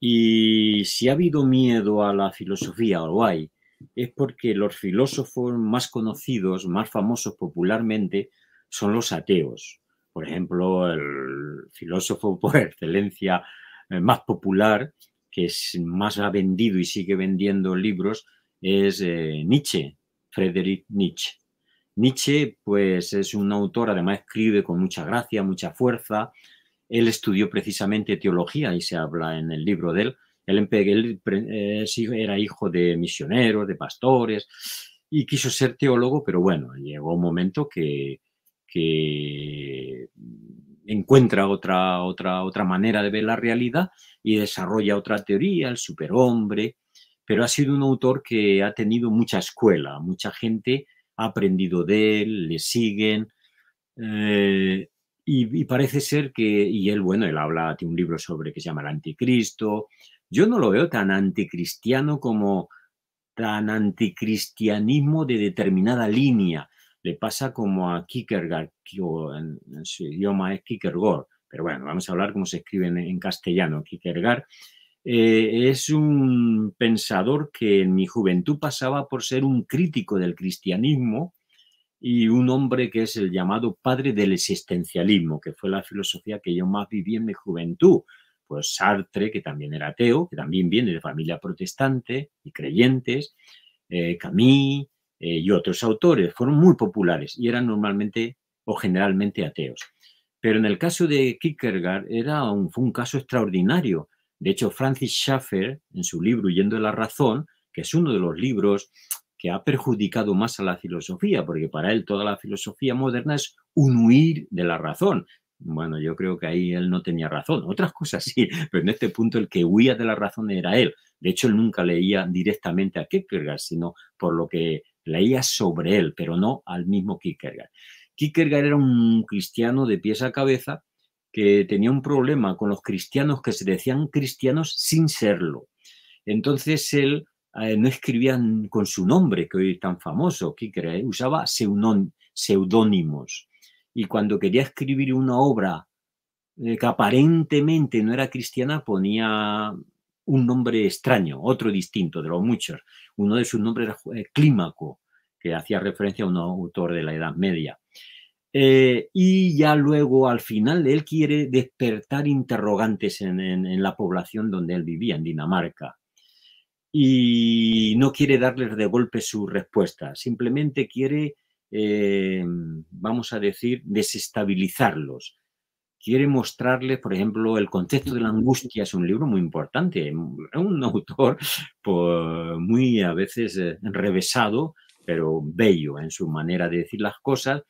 Y si ha habido miedo a la filosofía, o hay, es porque los filósofos más conocidos, más famosos popularmente, son los ateos. Por ejemplo, el filósofo por excelencia más popular, que es, más ha vendido y sigue vendiendo libros, es eh, Nietzsche, Friedrich Nietzsche. Nietzsche, pues, es un autor, además escribe con mucha gracia, mucha fuerza. Él estudió precisamente teología, y se habla en el libro de él. Él era hijo de misioneros, de pastores, y quiso ser teólogo, pero bueno, llegó un momento que, que encuentra otra, otra, otra manera de ver la realidad y desarrolla otra teoría, el superhombre. Pero ha sido un autor que ha tenido mucha escuela, mucha gente ha aprendido de él, le siguen, eh, y, y parece ser que, y él, bueno, él habla, tiene un libro sobre que se llama El Anticristo. Yo no lo veo tan anticristiano como tan anticristianismo de determinada línea. Le pasa como a Kierkegaard, o en, en su idioma es Kierkegaard, pero bueno, vamos a hablar cómo se escribe en, en castellano. Kierkegaard eh, es un pensador que en mi juventud pasaba por ser un crítico del cristianismo y un hombre que es el llamado padre del existencialismo, que fue la filosofía que yo más viví en mi juventud. Pues Sartre, que también era ateo, que también viene de familia protestante y creyentes, eh, Camus eh, y otros autores, fueron muy populares y eran normalmente o generalmente ateos. Pero en el caso de Kierkegaard era un, fue un caso extraordinario. De hecho, Francis Schaeffer, en su libro Huyendo de la razón, que es uno de los libros que ha perjudicado más a la filosofía, porque para él toda la filosofía moderna es un huir de la razón. Bueno, yo creo que ahí él no tenía razón. Otras cosas sí, pero en este punto el que huía de la razón era él. De hecho, él nunca leía directamente a Kierkegaard, sino por lo que leía sobre él, pero no al mismo Kierkegaard. Kierkegaard era un cristiano de pies a cabeza que tenía un problema con los cristianos que se decían cristianos sin serlo. Entonces él eh, no escribía con su nombre, que hoy es tan famoso, Kierkegaard, eh, usaba seudónimos. Y cuando quería escribir una obra que aparentemente no era cristiana, ponía un nombre extraño, otro distinto de los muchos. Uno de sus nombres era Clímaco, que hacía referencia a un autor de la Edad Media. Eh, y ya luego, al final, él quiere despertar interrogantes en, en, en la población donde él vivía, en Dinamarca. Y no quiere darles de golpe su respuesta, simplemente quiere... Eh, vamos a decir, desestabilizarlos. Quiere mostrarles, por ejemplo, el concepto de la angustia. Es un libro muy importante, un autor pues, muy a veces enrevesado, pero bello en su manera de decir las cosas.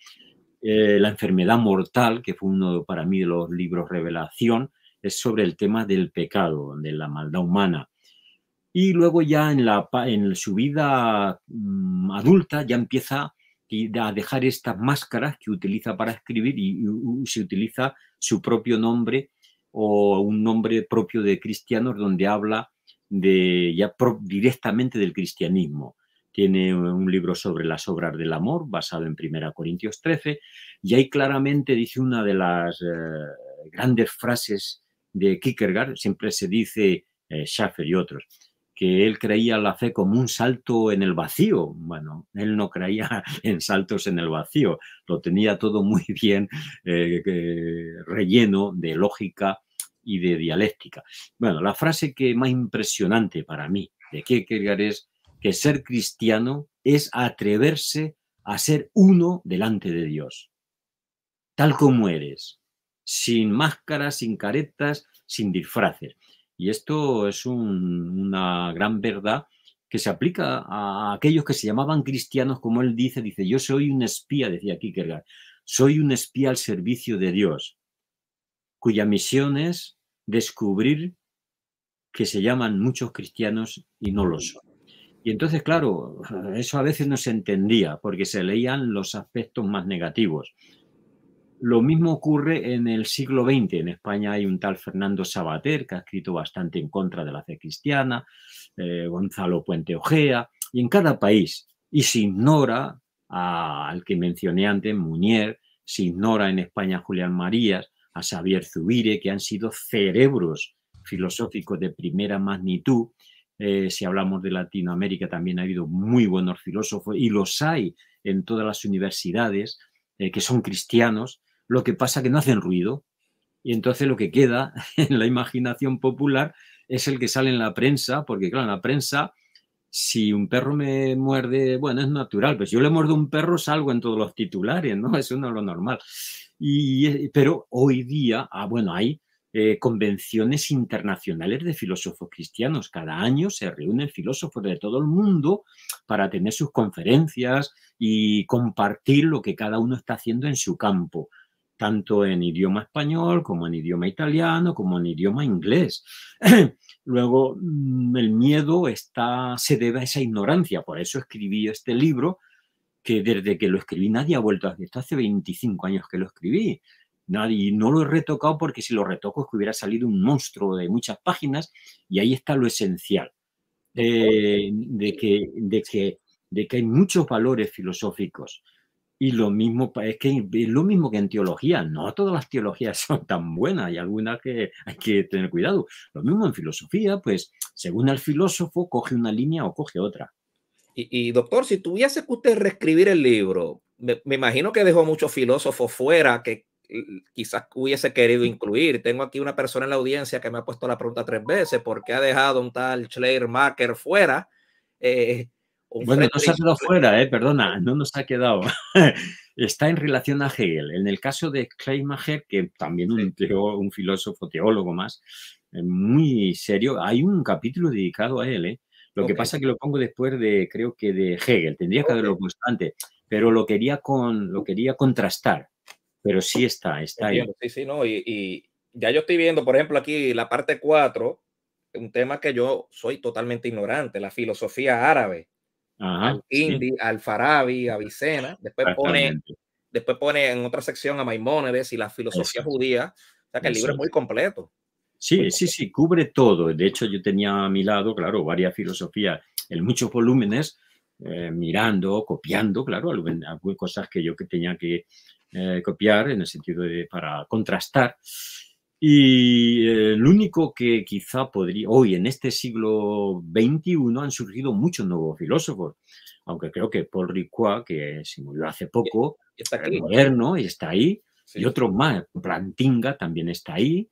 Eh, la enfermedad mortal, que fue uno para mí de los libros revelación, es sobre el tema del pecado, de la maldad humana. Y luego ya en, la, en su vida mmm, adulta ya empieza y a dejar estas máscaras que utiliza para escribir y se utiliza su propio nombre o un nombre propio de cristianos donde habla de, ya pro, directamente del cristianismo. Tiene un libro sobre las obras del amor basado en primera Corintios trece y ahí claramente dice una de las eh, grandes frases de Kierkegaard, siempre se dice eh, Schaeffer y otros, que él creía la fe como un salto en el vacío. Bueno, él no creía en saltos en el vacío, lo tenía todo muy bien eh, eh, relleno de lógica y de dialéctica. Bueno, la frase que más impresionante para mí de Kierkegaard es que ser cristiano es atreverse a ser uno delante de Dios, tal como eres, sin máscaras, sin caretas, sin disfraces. Y esto es un, una gran verdad que se aplica a aquellos que se llamaban cristianos, como él dice, dice, yo soy un espía, decía Kierkegaard, soy un espía al servicio de Dios, cuya misión es descubrir que se llaman muchos cristianos y no lo son. Y entonces, claro, eso a veces no se entendía, porque se leían los aspectos más negativos. Lo mismo ocurre en el siglo veinte. En España hay un tal Fernando Savater que ha escrito bastante en contra de la fe cristiana, eh, Gonzalo Puente Ojea, y en cada país. Y se ignora a, al que mencioné antes, Mounier, se ignora en España a Julián Marías, a Xavier Zubiri, que han sido cerebros filosóficos de primera magnitud. Eh, si hablamos de Latinoamérica también ha habido muy buenos filósofos y los hay en todas las universidades eh, que son cristianos. Lo que pasa es que no hacen ruido y entonces lo que queda en la imaginación popular es el que sale en la prensa, porque claro, en la prensa si un perro me muerde, bueno, es natural, pero si yo le muerdo a un perro salgo en todos los titulares, ¿no? Eso no es lo normal. Y, pero hoy día, ah, bueno, hay eh, convenciones internacionales de filósofos cristianos. Cada año se reúnen filósofos de todo el mundo para tener sus conferencias y compartir lo que cada uno está haciendo en su campo, tanto en idioma español como en idioma italiano, como en idioma inglés. Luego, el miedo está, se debe a esa ignorancia. Por eso escribí este libro, que desde que lo escribí nadie ha vuelto a hacer. Esto hace veinticinco años que lo escribí. Nadie, no lo he retocado porque si lo retoco es que hubiera salido un monstruo de muchas páginas y ahí está lo esencial. eh, de, que, de, que, de que hay muchos valores filosóficos. Y lo mismo, es que es lo mismo que en teología, no todas las teologías son tan buenas, hay algunas que hay que tener cuidado. Lo mismo en filosofía, pues según el filósofo coge una línea o coge otra. Y, y doctor, si tuviese que usted reescribir el libro, me, me imagino que dejó muchos filósofos fuera que quizás hubiese querido incluir. Tengo aquí una persona en la audiencia que me ha puesto la pregunta tres veces, ¿por qué ha dejado un tal Schleiermacher fuera? Eh, Bueno, no se ha quedado fuera, eh, perdona, no nos ha quedado. Está en relación a Hegel. En el caso de Schleiermacher, que también un, teo, un filósofo teólogo más, muy serio, hay un capítulo dedicado a él. Eh. Lo okay. que pasa es que lo pongo después de, creo que de Hegel, tendría que okay. haberlo constante, pero lo quería, con, lo quería contrastar, pero sí está, está ahí. Sí, sí, no, y, y ya yo estoy viendo, por ejemplo, aquí la parte cuatro, un tema que yo soy totalmente ignorante, la filosofía árabe. Ajá, al Kindi, sí. al Farabi, a Avicena, después pone, después pone en otra sección a Maimónides y la filosofía Eso. judía, o sea que el Eso. libro es muy completo. Sí, muy sí, completo. sí, cubre todo. De hecho, yo tenía a mi lado, claro, varias filosofías en muchos volúmenes, eh, mirando, copiando, claro, algunas cosas que yo que tenía que eh, copiar en el sentido de para contrastar. Y eh, lo único que quizá podría, hoy en este siglo veintiuno han surgido muchos nuevos filósofos, aunque creo que Paul Ricoeur, que se murió hace poco, está aquí. moderno, y está ahí, sí. y otro más, Plantinga también está ahí,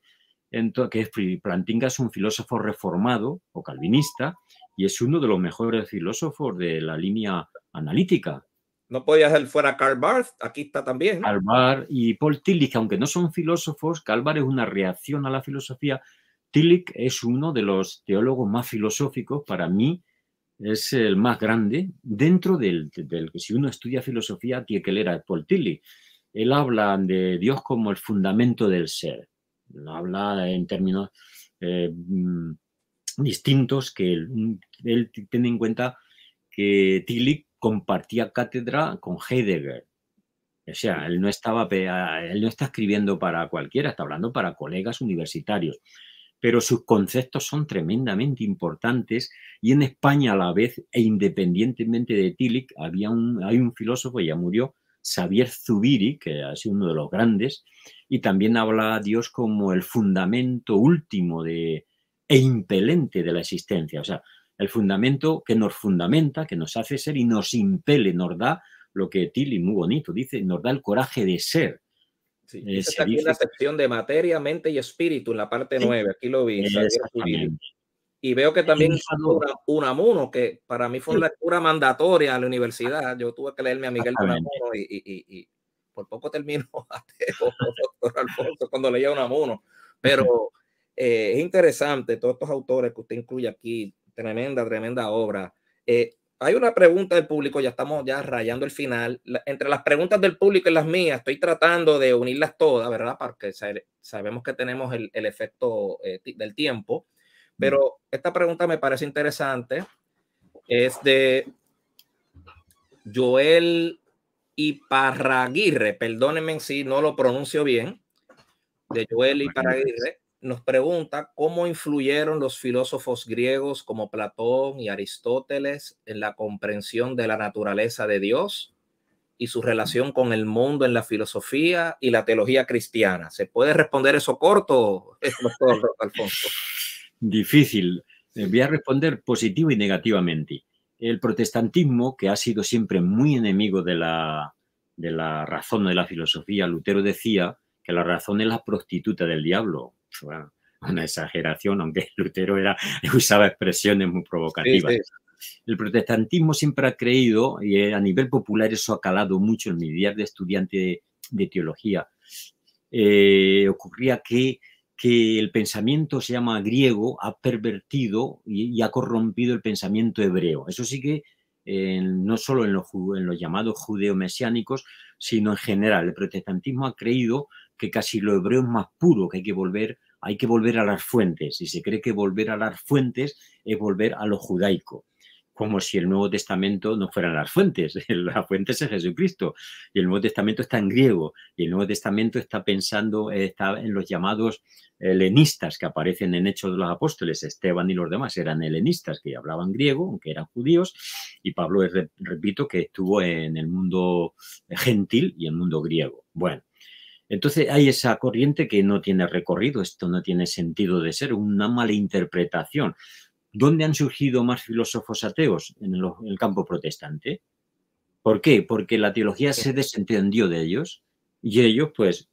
entonces, que es, Plantinga es un filósofo reformado o calvinista y es uno de los mejores filósofos de la línea analítica. No podía ser fuera Karl Barth, aquí está también. Karl Barth y Paul Tillich, aunque no son filósofos, Karl Barth es una reacción a la filosofía. Tillich es uno de los teólogos más filosóficos, para mí es el más grande. Dentro del, del si uno estudia filosofía, tiene que leer a Paul Tillich. Él habla de Dios como el fundamento del ser. Habla en términos eh, distintos que él, él tiene en cuenta que Tillich compartía cátedra con Heidegger. O sea, él no, estaba, él no está escribiendo para cualquiera, está hablando para colegas universitarios. Pero sus conceptos son tremendamente importantes y en España a la vez, e independientemente de Tillich, había un, hay un filósofo, ya murió, Xavier Zubiri, que ha sido uno de los grandes, y también habla a Dios como el fundamento último de, e impelente de la existencia. O sea, el fundamento que nos fundamenta, que nos hace ser y nos impele, nos da lo que Tillich muy bonito dice, nos da el coraje de ser. Sí, eh, está se aquí dice... la sección de materia, mente y espíritu en la parte sí. nueve, aquí lo vi. Y veo que también Unamuno, que para mí fue una lectura mandatoria a la universidad, yo tuve que leerme a Miguel de Unamuno y, y, y, y por poco termino ateo, doctor Alfonso, cuando leía Unamuno, pero eh, es interesante todos estos autores que usted incluye aquí. Tremenda, tremenda obra. Eh, hay una pregunta del público, ya estamos ya rayando el final. La, entre las preguntas del público y las mías, estoy tratando de unirlas todas, ¿verdad? Porque sabemos que tenemos el, el efecto eh, del tiempo. Pero esta pregunta me parece interesante. Es de Joel Iparraguirre. Perdónenme si no lo pronuncio bien. De Joel Iparraguirre. Nos pregunta cómo influyeron los filósofos griegos como Platón y Aristóteles en la comprensión de la naturaleza de Dios y su relación con el mundo en la filosofía y la teología cristiana. ¿Se puede responder eso corto, doctor Alfonso? Difícil. Voy a responder positivo y negativamente. El protestantismo, que ha sido siempre muy enemigo de la, de la razón o de la filosofía, Lutero decía que la razón es la prostituta del diablo. Bueno, una exageración, aunque Lutero era, usaba expresiones muy provocativas. Sí, sí. El protestantismo siempre ha creído, y a nivel popular eso ha calado mucho en mi día de estudiante de, de teología, eh, ocurría que, que el pensamiento se llama griego, ha pervertido y, y ha corrompido el pensamiento hebreo. Eso sí que eh, no solo en los, en los llamados judeo-mesiánicos, sino en general. El protestantismo ha creído que casi lo hebreo es más puro, que hay que volver, hay que volver a las fuentes. Y se cree que volver a las fuentes es volver a lo judaico. como si el Nuevo Testamento no fueran las fuentes. La fuente es Jesucristo y el Nuevo Testamento está en griego y el Nuevo Testamento está pensando, está en los llamados helenistas que aparecen en Hechos de los Apóstoles. Esteban y los demás eran helenistas que hablaban griego, aunque eran judíos, y Pablo, repito, que estuvo en el mundo gentil y el mundo griego. Bueno, entonces hay esa corriente que no tiene recorrido, esto no tiene sentido de ser, una mala interpretación. ¿Dónde han surgido más filósofos ateos? En el, en el campo protestante. ¿Por qué? Porque la teología se desentendió de ellos y ellos pues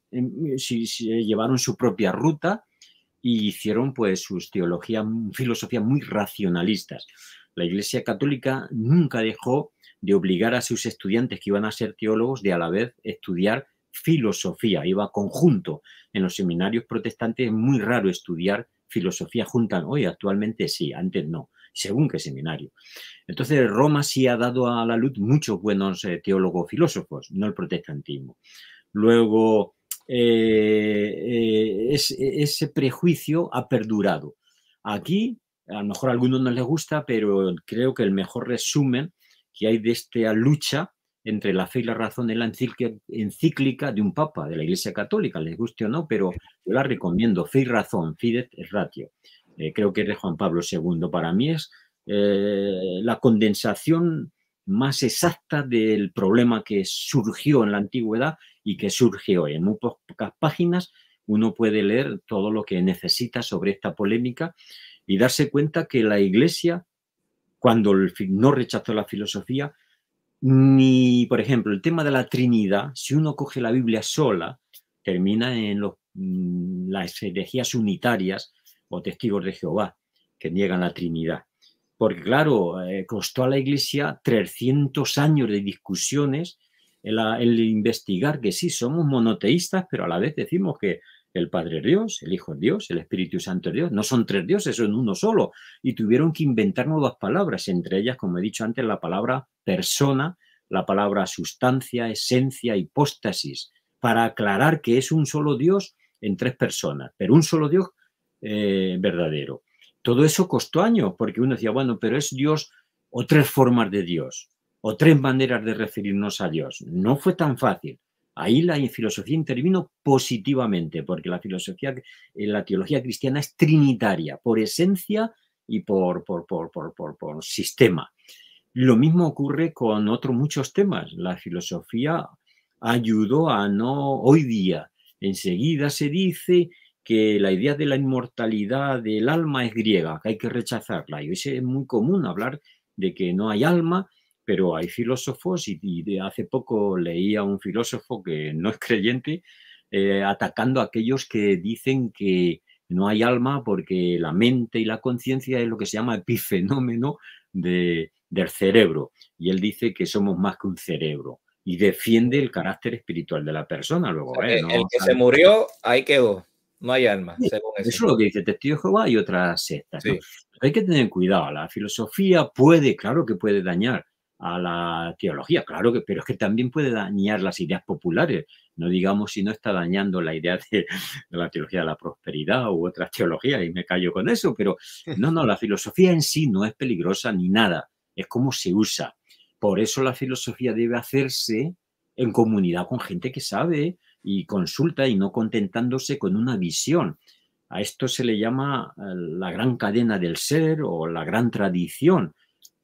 si, si llevaron su propia ruta y hicieron pues sus teologías, filosofías muy racionalistas. La Iglesia Católica nunca dejó de obligar a sus estudiantes que iban a ser teólogos de a la vez estudiar filosofía, iba conjunto. En los seminarios protestantes es muy raro estudiar filosofía juntan hoy, actualmente sí, antes no, según qué seminario. Entonces Roma sí ha dado a la luz muchos buenos eh, teólogos filósofos, no el protestantismo. Luego eh, eh, es, ese prejuicio ha perdurado. Aquí a lo mejor a algunos no les gusta, pero creo que el mejor resumen que hay de esta lucha entre la fe y la razón es la encíclica de un papa de la Iglesia Católica, les guste o no, pero yo la recomiendo, Fe y Razón, Fides et Ratio, eh, creo que es de Juan Pablo segundo. Para mí es eh, la condensación más exacta del problema que surgió en la antigüedad y que surge hoy. En muy pocas páginas uno puede leer todo lo que necesita sobre esta polémica y darse cuenta que la Iglesia, cuando no rechazó la filosofía, ni, por ejemplo, el tema de la Trinidad, si uno coge la Biblia sola, termina en los, las herejías unitarias o testigos de Jehová, que niegan la Trinidad. Porque, claro, costó a la Iglesia trescientos años de discusiones el, el investigar que sí, somos monoteístas, pero a la vez decimos que el Padre es Dios, el Hijo es Dios, el Espíritu Santo es Dios. No son tres dioses, son uno solo. Y tuvieron que inventar nuevas palabras, entre ellas, como he dicho antes, la palabra persona, la palabra sustancia, esencia, hipóstasis, para aclarar que es un solo Dios en tres personas, pero un solo Dios eh, verdadero. Todo eso costó años, porque uno decía, bueno, pero es Dios o tres formas de Dios, o tres maneras de referirnos a Dios. No fue tan fácil. Ahí la filosofía intervino positivamente, porque la filosofía, la teología cristiana es trinitaria, por esencia y por, por, por, por, por, por sistema. Lo mismo ocurre con otros muchos temas. La filosofía ayudó a no... Hoy día, enseguida se dice que la idea de la inmortalidad del alma es griega, que hay que rechazarla. Y hoy es muy común hablar de que no hay alma, pero hay filósofos, y, y de hace poco leía a un filósofo que no es creyente, eh, atacando a aquellos que dicen que no hay alma porque la mente y la conciencia es lo que se llama epifenómeno de... del cerebro, y él dice que somos más que un cerebro, y defiende el carácter espiritual de la persona. Luego, o sea, eh, ¿no? El que o sea, se murió, ahí quedó, no hay alma. Sí, según eso. Eso es lo que dice Testigo de Jehová y otras sectas. Sí. ¿No? Hay que tener cuidado, la filosofía puede, claro que puede dañar a la teología, claro que, pero es que también puede dañar las ideas populares, no digamos si no está dañando la idea de, de la teología de la prosperidad u otras teologías, y me callo con eso, pero no, no, la filosofía en sí no es peligrosa ni nada. Es cómo se usa. Por eso la filosofía debe hacerse en comunidad con gente que sabe y consulta y no contentándose con una visión. A esto se le llama la gran cadena del ser o la gran tradición.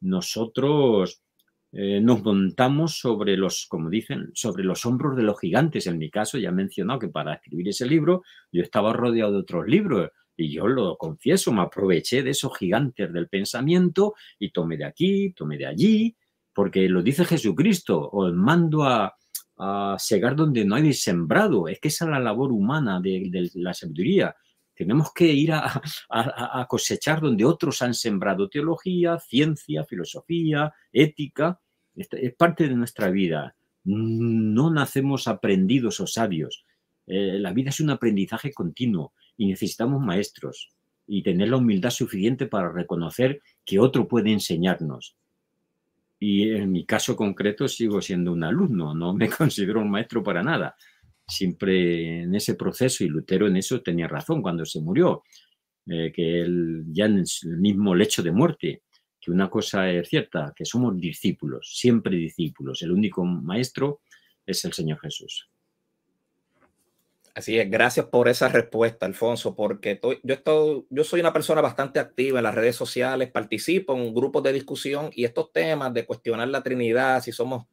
Nosotros eh, nos montamos sobre los, como dicen, sobre los hombros de los gigantes. En mi caso, ya he mencionado que para escribir ese libro yo estaba rodeado de otros libros. Y yo lo confieso, me aproveché de esos gigantes del pensamiento y tomé de aquí, tomé de allí, porque lo dice Jesucristo, os mando a, a segar donde no habéis sembrado. Es que esa es la labor humana de, de la sabiduría. Tenemos que ir a, a, a cosechar donde otros han sembrado teología, ciencia, filosofía, ética. Es parte de nuestra vida. No nacemos aprendidos o sabios. Eh, la vida es un aprendizaje continuo. Y necesitamos maestros y tener la humildad suficiente para reconocer que otro puede enseñarnos. Y en mi caso concreto sigo siendo un alumno, no me considero un maestro para nada. Siempre en ese proceso, y Lutero en eso tenía razón cuando se murió, eh, que él ya en el mismo lecho de muerte, que una cosa es cierta, que somos discípulos, siempre discípulos. El único maestro es el Señor Jesús. Así es, gracias por esa respuesta, Alfonso, porque estoy, yo, estoy, yo soy una persona bastante activa en las redes sociales, participo en grupos de discusión y estos temas de cuestionar la Trinidad, si somos,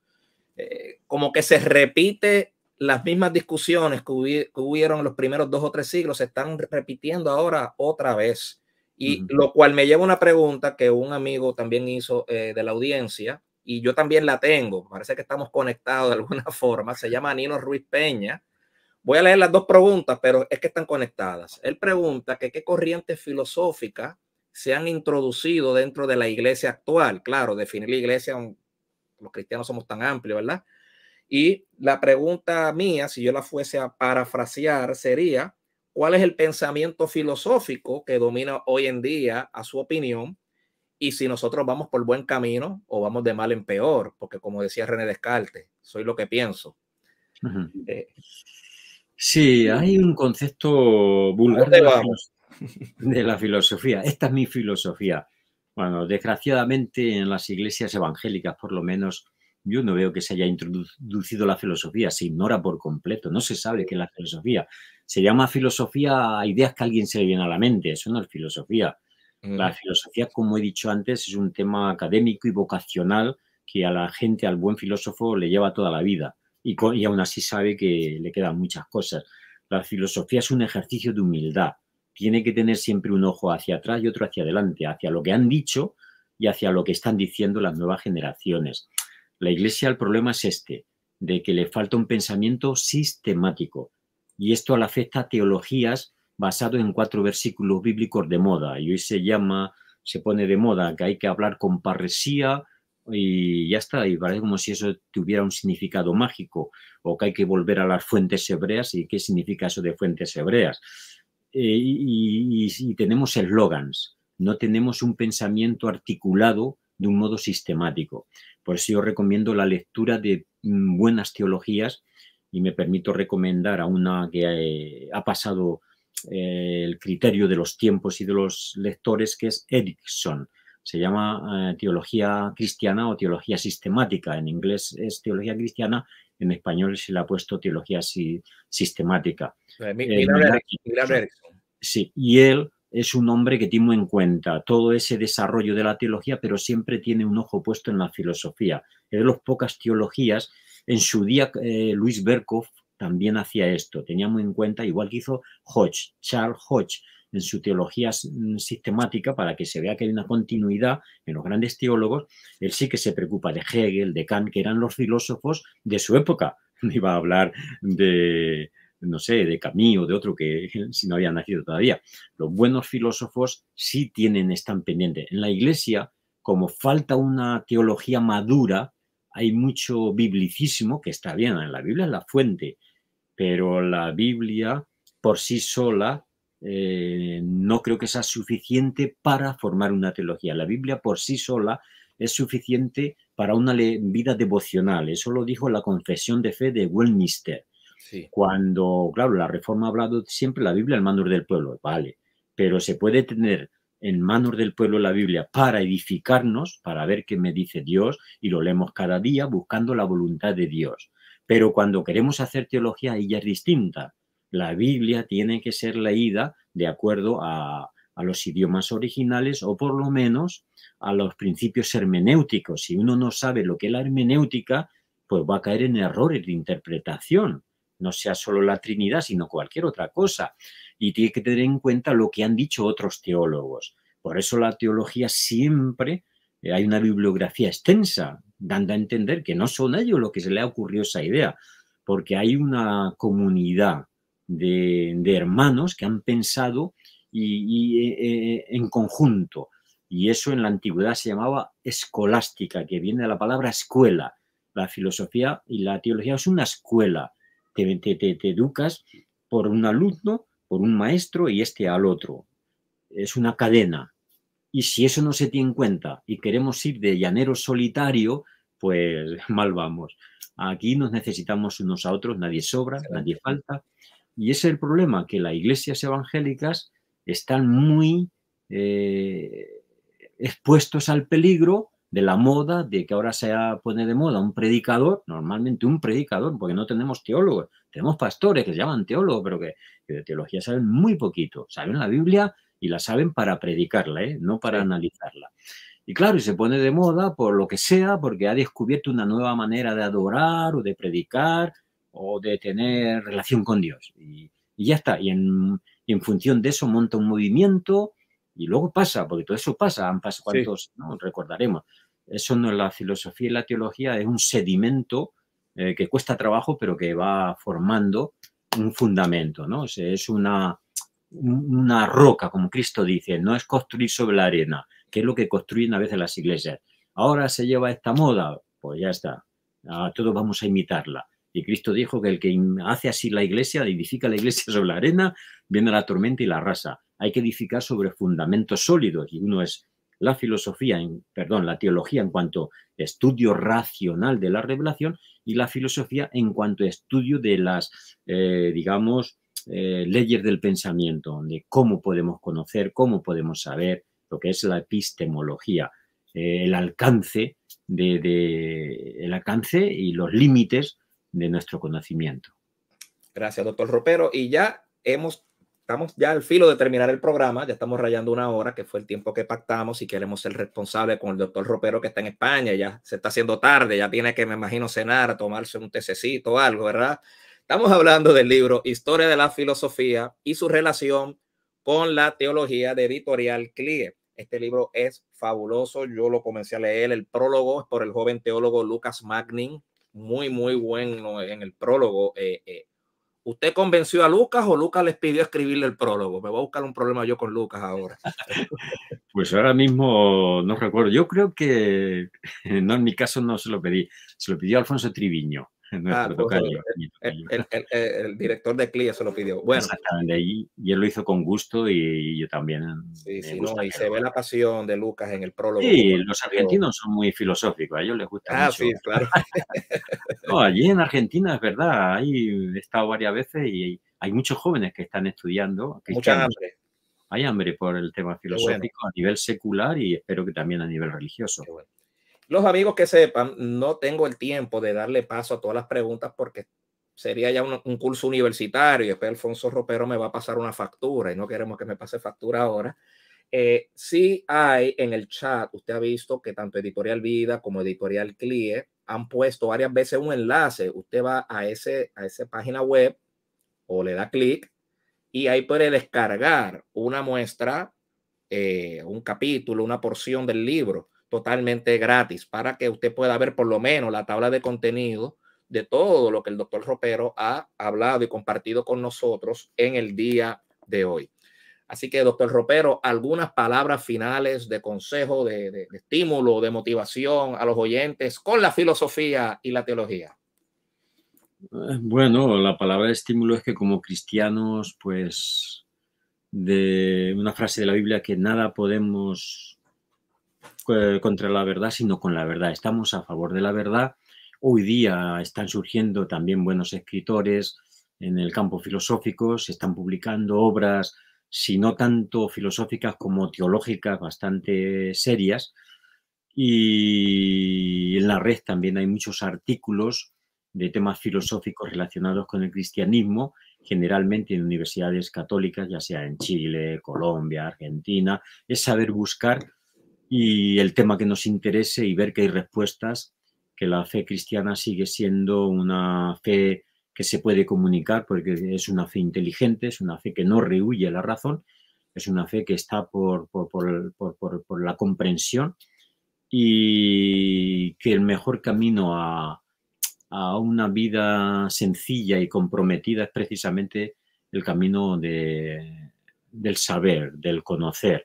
eh, como que se repite las mismas discusiones que, hubi- que hubieron en los primeros dos o tres siglos, se están repitiendo ahora otra vez. Y uh-huh. lo cual me lleva a una pregunta que un amigo también hizo eh, de la audiencia, y yo también la tengo, parece que estamos conectados de alguna forma, se llama Nino Ruiz Peña. Voy a leer las dos preguntas, pero es que están conectadas. Él pregunta que qué corrientes filosóficas se han introducido dentro de la iglesia actual. Claro, definir la iglesia, los cristianos somos tan amplios, ¿verdad? Y la pregunta mía, si yo la fuese a parafrasear, sería ¿cuál es el pensamiento filosófico que domina hoy en día, a su opinión? Y si nosotros vamos por buen camino o vamos de mal en peor, porque como decía René Descartes, soy lo que pienso. Uh-huh. Eh, Sí, hay un concepto vulgar de la, de la filosofía. Esta es mi filosofía. Bueno, desgraciadamente en las iglesias evangélicas, por lo menos, yo no veo que se haya introducido la filosofía. Se ignora por completo. No se sabe qué es la filosofía. Se llama filosofía a ideas que a alguien se le viene a la mente. Eso no es filosofía. La filosofía, como he dicho antes, es un tema académico y vocacional que a la gente, al buen filósofo, le lleva toda la vida. Y, con, y aún así sabe que le quedan muchas cosas. La filosofía es un ejercicio de humildad. Tiene que tener siempre un ojo hacia atrás y otro hacia adelante, hacia lo que han dicho y hacia lo que están diciendo las nuevas generaciones. La Iglesia, el problema es este, de que le falta un pensamiento sistemático. Y esto le afecta a teologías basadas en cuatro versículos bíblicos de moda. Y hoy se llama, se pone de moda que hay que hablar con parresía, y ya está, y parece como si eso tuviera un significado mágico, o que hay que volver a las fuentes hebreas, y qué significa eso de fuentes hebreas. Eh, y, y, y tenemos eslogans, no tenemos un pensamiento articulado de un modo sistemático. Por eso yo recomiendo la lectura de buenas teologías, y me permito recomendar a una que eh, ha pasado eh, el criterio de los tiempos y de los lectores, que es Erickson. Se llama eh, teología cristiana o teología sistemática. En inglés es teología cristiana, en español se le ha puesto teología si, sistemática. Eh, Miguel de Unamuno. Sí, y él es un hombre que tiene en cuenta todo ese desarrollo de la teología, pero siempre tiene un ojo puesto en la filosofía. Es de las pocas teologías. En su día, eh, Luis Berkoff también hacía esto. Tenía muy en cuenta, igual que hizo Hodge, Charles Hodge, en su teología sistemática, para que se vea que hay una continuidad en los grandes teólogos. Él sí que se preocupa de Hegel, de Kant, que eran los filósofos de su época. No iba a hablar de, no sé, de Camus o de otro que si no había nacido todavía. Los buenos filósofos sí tienen, están pendientes. En la Iglesia, como falta una teología madura, hay mucho biblicismo, que está bien, en la Biblia es la fuente, pero la Biblia por sí sola Eh, no creo que sea suficiente para formar una teología. La Biblia por sí sola es suficiente para una vida devocional. Eso lo dijo la Confesión de Fe de Westminster. Sí. Cuando, claro, la Reforma ha hablado siempre la Biblia en manos del pueblo, vale, pero se puede tener en manos del pueblo la Biblia para edificarnos, para ver qué me dice Dios, y lo leemos cada día buscando la voluntad de Dios. Pero cuando queremos hacer teología, ella es distinta. La Biblia tiene que ser leída de acuerdo a, a los idiomas originales o por lo menos a los principios hermenéuticos. Si uno no sabe lo que es la hermenéutica, pues va a caer en errores de interpretación. No sea solo la Trinidad, sino cualquier otra cosa. Y tiene que tener en cuenta lo que han dicho otros teólogos. Por eso la teología siempre, eh, hay una bibliografía extensa, dando a entender que no son ellos los que se le ha ocurrido esa idea, porque hay una comunidad De, de hermanos que han pensado y, y, eh, en conjunto, y eso en la antigüedad se llamaba escolástica, que viene de la palabra escuela. La filosofía y la teología es una escuela, te, te, te, te educas por un alumno, por un maestro y este al otro, es una cadena, y si eso no se tiene en cuenta y queremos ir de llanero solitario, pues mal vamos. Aquí nos necesitamos unos a otros, nadie sobra, nadie falta. Y ese es el problema, que las iglesias evangélicas están muy eh, expuestos al peligro de la moda, de que ahora se pone de moda un predicador, normalmente un predicador, porque no tenemos teólogos, tenemos pastores que se llaman teólogos, pero que, que de teología saben muy poquito, saben la Biblia y la saben para predicarla, ¿eh? No para analizarla. Y claro, y se pone de moda por lo que sea, porque ha descubierto una nueva manera de adorar o de predicar o de tener relación con Dios. Y, y ya está. Y en, y en función de eso monta un movimiento y luego pasa, porque todo eso pasa. Han pasado cuantos, sí. ¿no? Recordaremos. Eso no es la filosofía y la teología, es un sedimento eh, que cuesta trabajo, pero que va formando un fundamento, ¿no? O sea, es una, una roca, como Cristo dice, no es construir sobre la arena, que es lo que construyen a veces las iglesias. Ahora se lleva esta moda, pues ya está, todos vamos a imitarla. Y Cristo dijo que el que hace así la iglesia, edifica la iglesia sobre la arena, viene la tormenta y la arrasa. Hay que edificar sobre fundamentos sólidos, y uno es la filosofía, en, perdón, la teología en cuanto estudio racional de la revelación y la filosofía en cuanto estudio de las, eh, digamos, eh, leyes del pensamiento, de cómo podemos conocer, cómo podemos saber, lo que es la epistemología, eh, el alcance de, de, el alcance y los límites de nuestro conocimiento. Gracias, doctor Ropero. Y ya hemos, estamos ya al filo de terminar el programa, ya estamos rayando una hora, que fue el tiempo que pactamos, y queremos ser responsables con el doctor Ropero, que está en España, ya se está haciendo tarde, ya tiene que, me imagino, cenar, tomarse un tececito o algo, ¿verdad? Estamos hablando del libro Historia de la Filosofía y su relación con la teología de Editorial C L I E. Este libro es fabuloso, yo lo comencé a leer, el prólogo es por el joven teólogo Lucas Magnin, muy, muy bueno en el prólogo. Eh, eh. ¿Usted convenció a Lucas o Lucas les pidió escribirle el prólogo? Me voy a buscar un problema yo con Lucas ahora. Pues ahora mismo no recuerdo. Yo creo que, no, en mi caso no se lo pedí, se lo pidió Alfonso Triviño. Ah, pues, el, el, el, el director de C L I E se lo pidió. Bueno, exactamente, y, y él lo hizo con gusto y, y yo también. Sí, sí, no, y se ve la pasión de Lucas en el prólogo. Sí, los argentinos son muy filosóficos, a ellos les gusta ah, mucho. Ah, sí, claro. No, allí en Argentina es verdad, ahí he estado varias veces y hay muchos jóvenes que están estudiando. Que Mucha están, hambre. Hay hambre por el tema filosófico, bueno, a nivel secular y espero que también a nivel religioso. Qué bueno. Los amigos que sepan, no tengo el tiempo de darle paso a todas las preguntas porque sería ya un, un curso universitario y después Alfonso Ropero me va a pasar una factura y no queremos que me pase factura ahora. Eh, sí hay en el chat, usted ha visto que tanto Editorial Vida como Editorial C L I E han puesto varias veces un enlace. Usted va a, ese, a esa página web o le da clic y ahí puede descargar una muestra, eh, un capítulo, una porción del libro, totalmente gratis, para que usted pueda ver por lo menos la tabla de contenido de todo lo que el doctor Ropero ha hablado y compartido con nosotros en el día de hoy. Así que, doctor Ropero, algunas palabras finales de consejo, de, de, de estímulo, de motivación a los oyentes con la filosofía y la teología. Bueno, la palabra de estímulo es que como cristianos, pues, de una frase de la Biblia que nada podemos contra la verdad, sino con la verdad. Estamos a favor de la verdad. Hoy día están surgiendo también buenos escritores en el campo filosófico, se están publicando obras, si no tanto filosóficas como teológicas, bastante serias. Y en la red también hay muchos artículos de temas filosóficos relacionados con el cristianismo, generalmente en universidades católicas, ya sea en Chile, Colombia, Argentina. Es saber buscar y el tema que nos interese y ver que hay respuestas, que la fe cristiana sigue siendo una fe que se puede comunicar porque es una fe inteligente, es una fe que no rehuye la razón, es una fe que está por, por, por, por, por, por la comprensión y que el mejor camino a, a una vida sencilla y comprometida es precisamente el camino de, del saber, del conocer.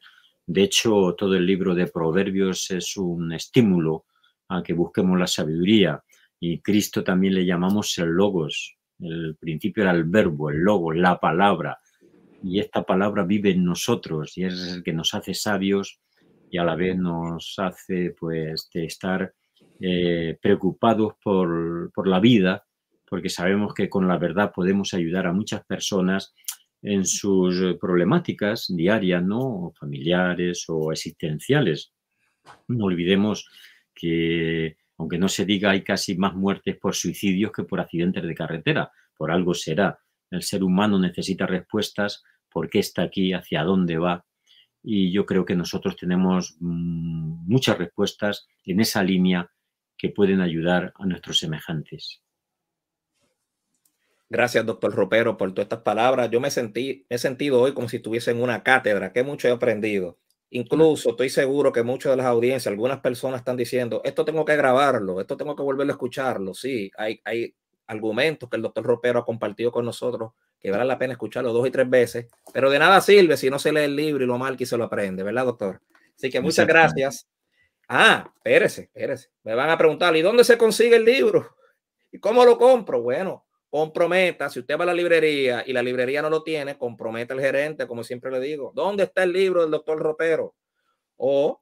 De hecho, todo el libro de Proverbios es un estímulo a que busquemos la sabiduría y Cristo también le llamamos el Logos. El principio era el verbo, el Logos, la palabra, y esta palabra vive en nosotros y es el que nos hace sabios y a la vez nos hace pues, de estar eh, preocupados por, por la vida, porque sabemos que con la verdad podemos ayudar a muchas personas en sus problemáticas diarias, ¿no? O familiares o existenciales. No olvidemos que, aunque no se diga, hay casi más muertes por suicidios que por accidentes de carretera. Por algo será. El ser humano necesita respuestas. ¿Por qué está aquí? ¿Hacia dónde va? Y yo creo que nosotros tenemos muchas respuestas en esa línea que pueden ayudar a nuestros semejantes. Gracias, doctor Ropero, por todas estas palabras. Yo me sentí, me he sentido hoy como si estuviese en una cátedra, que mucho he aprendido. Incluso estoy seguro que muchas de las audiencias, algunas personas están diciendo, esto tengo que grabarlo, esto tengo que volverlo a escucharlo. Sí, hay, hay argumentos que el doctor Ropero ha compartido con nosotros que vale la pena escucharlo dos y tres veces, pero de nada sirve si no se lee el libro y lo marca y se lo aprende, ¿verdad, doctor? Así que muchas gracias. Ah, espérese, espérese. Me van a preguntar, ¿y dónde se consigue el libro? ¿Y cómo lo compro? Bueno, comprometa, si usted va a la librería y la librería no lo tiene, comprometa al gerente, como siempre le digo, ¿dónde está el libro del doctor Ropero? O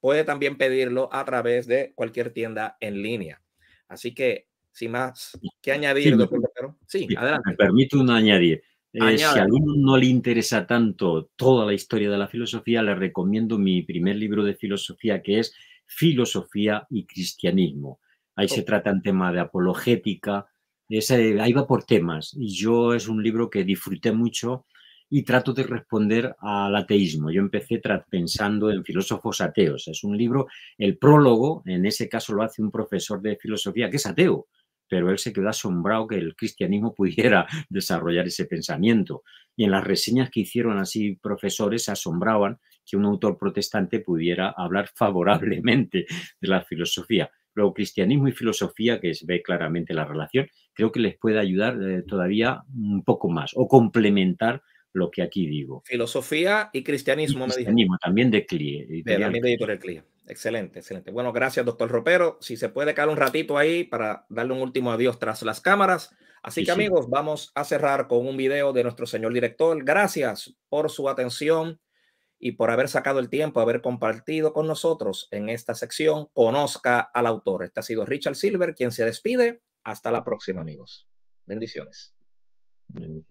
puede también pedirlo a través de cualquier tienda en línea. Así que, sin más que añadir, sí, doctor Ropero. Sí, sí, adelante. Me permite un añadir. Eh, si a alguno no le interesa tanto toda la historia de la filosofía, le recomiendo mi primer libro de filosofía, que es Filosofía y Cristianismo. Ahí oh. se tratan temas de apologética. Ese, ahí va por temas, y yo es un libro que disfruté mucho y trato de responder al ateísmo. Yo empecé pensando en filósofos ateos. Es un libro, el prólogo, en ese caso lo hace un profesor de filosofía que es ateo, pero él se quedó asombrado que el cristianismo pudiera desarrollar ese pensamiento. Y en las reseñas que hicieron así profesores se asombraban que un autor protestante pudiera hablar favorablemente de la filosofía. Pero cristianismo y filosofía, que se ve claramente la relación, creo que les puede ayudar eh, todavía un poco más o complementar lo que aquí digo. Filosofía y cristianismo, y cristianismo me también de C L I E. De, también de Editorial C L I E. Excelente, excelente. Bueno, gracias, doctor Ropero. Si se puede caer un ratito ahí para darle un último adiós tras las cámaras. Así sí, que, amigos, sí. Vamos a cerrar con un video de nuestro señor director. Gracias por su atención y por haber sacado el tiempo, haber compartido con nosotros en esta sección Conozca al autor. Este ha sido Richard Silver, quien se despide. Hasta la próxima, amigos. Bendiciones. Bendiciones.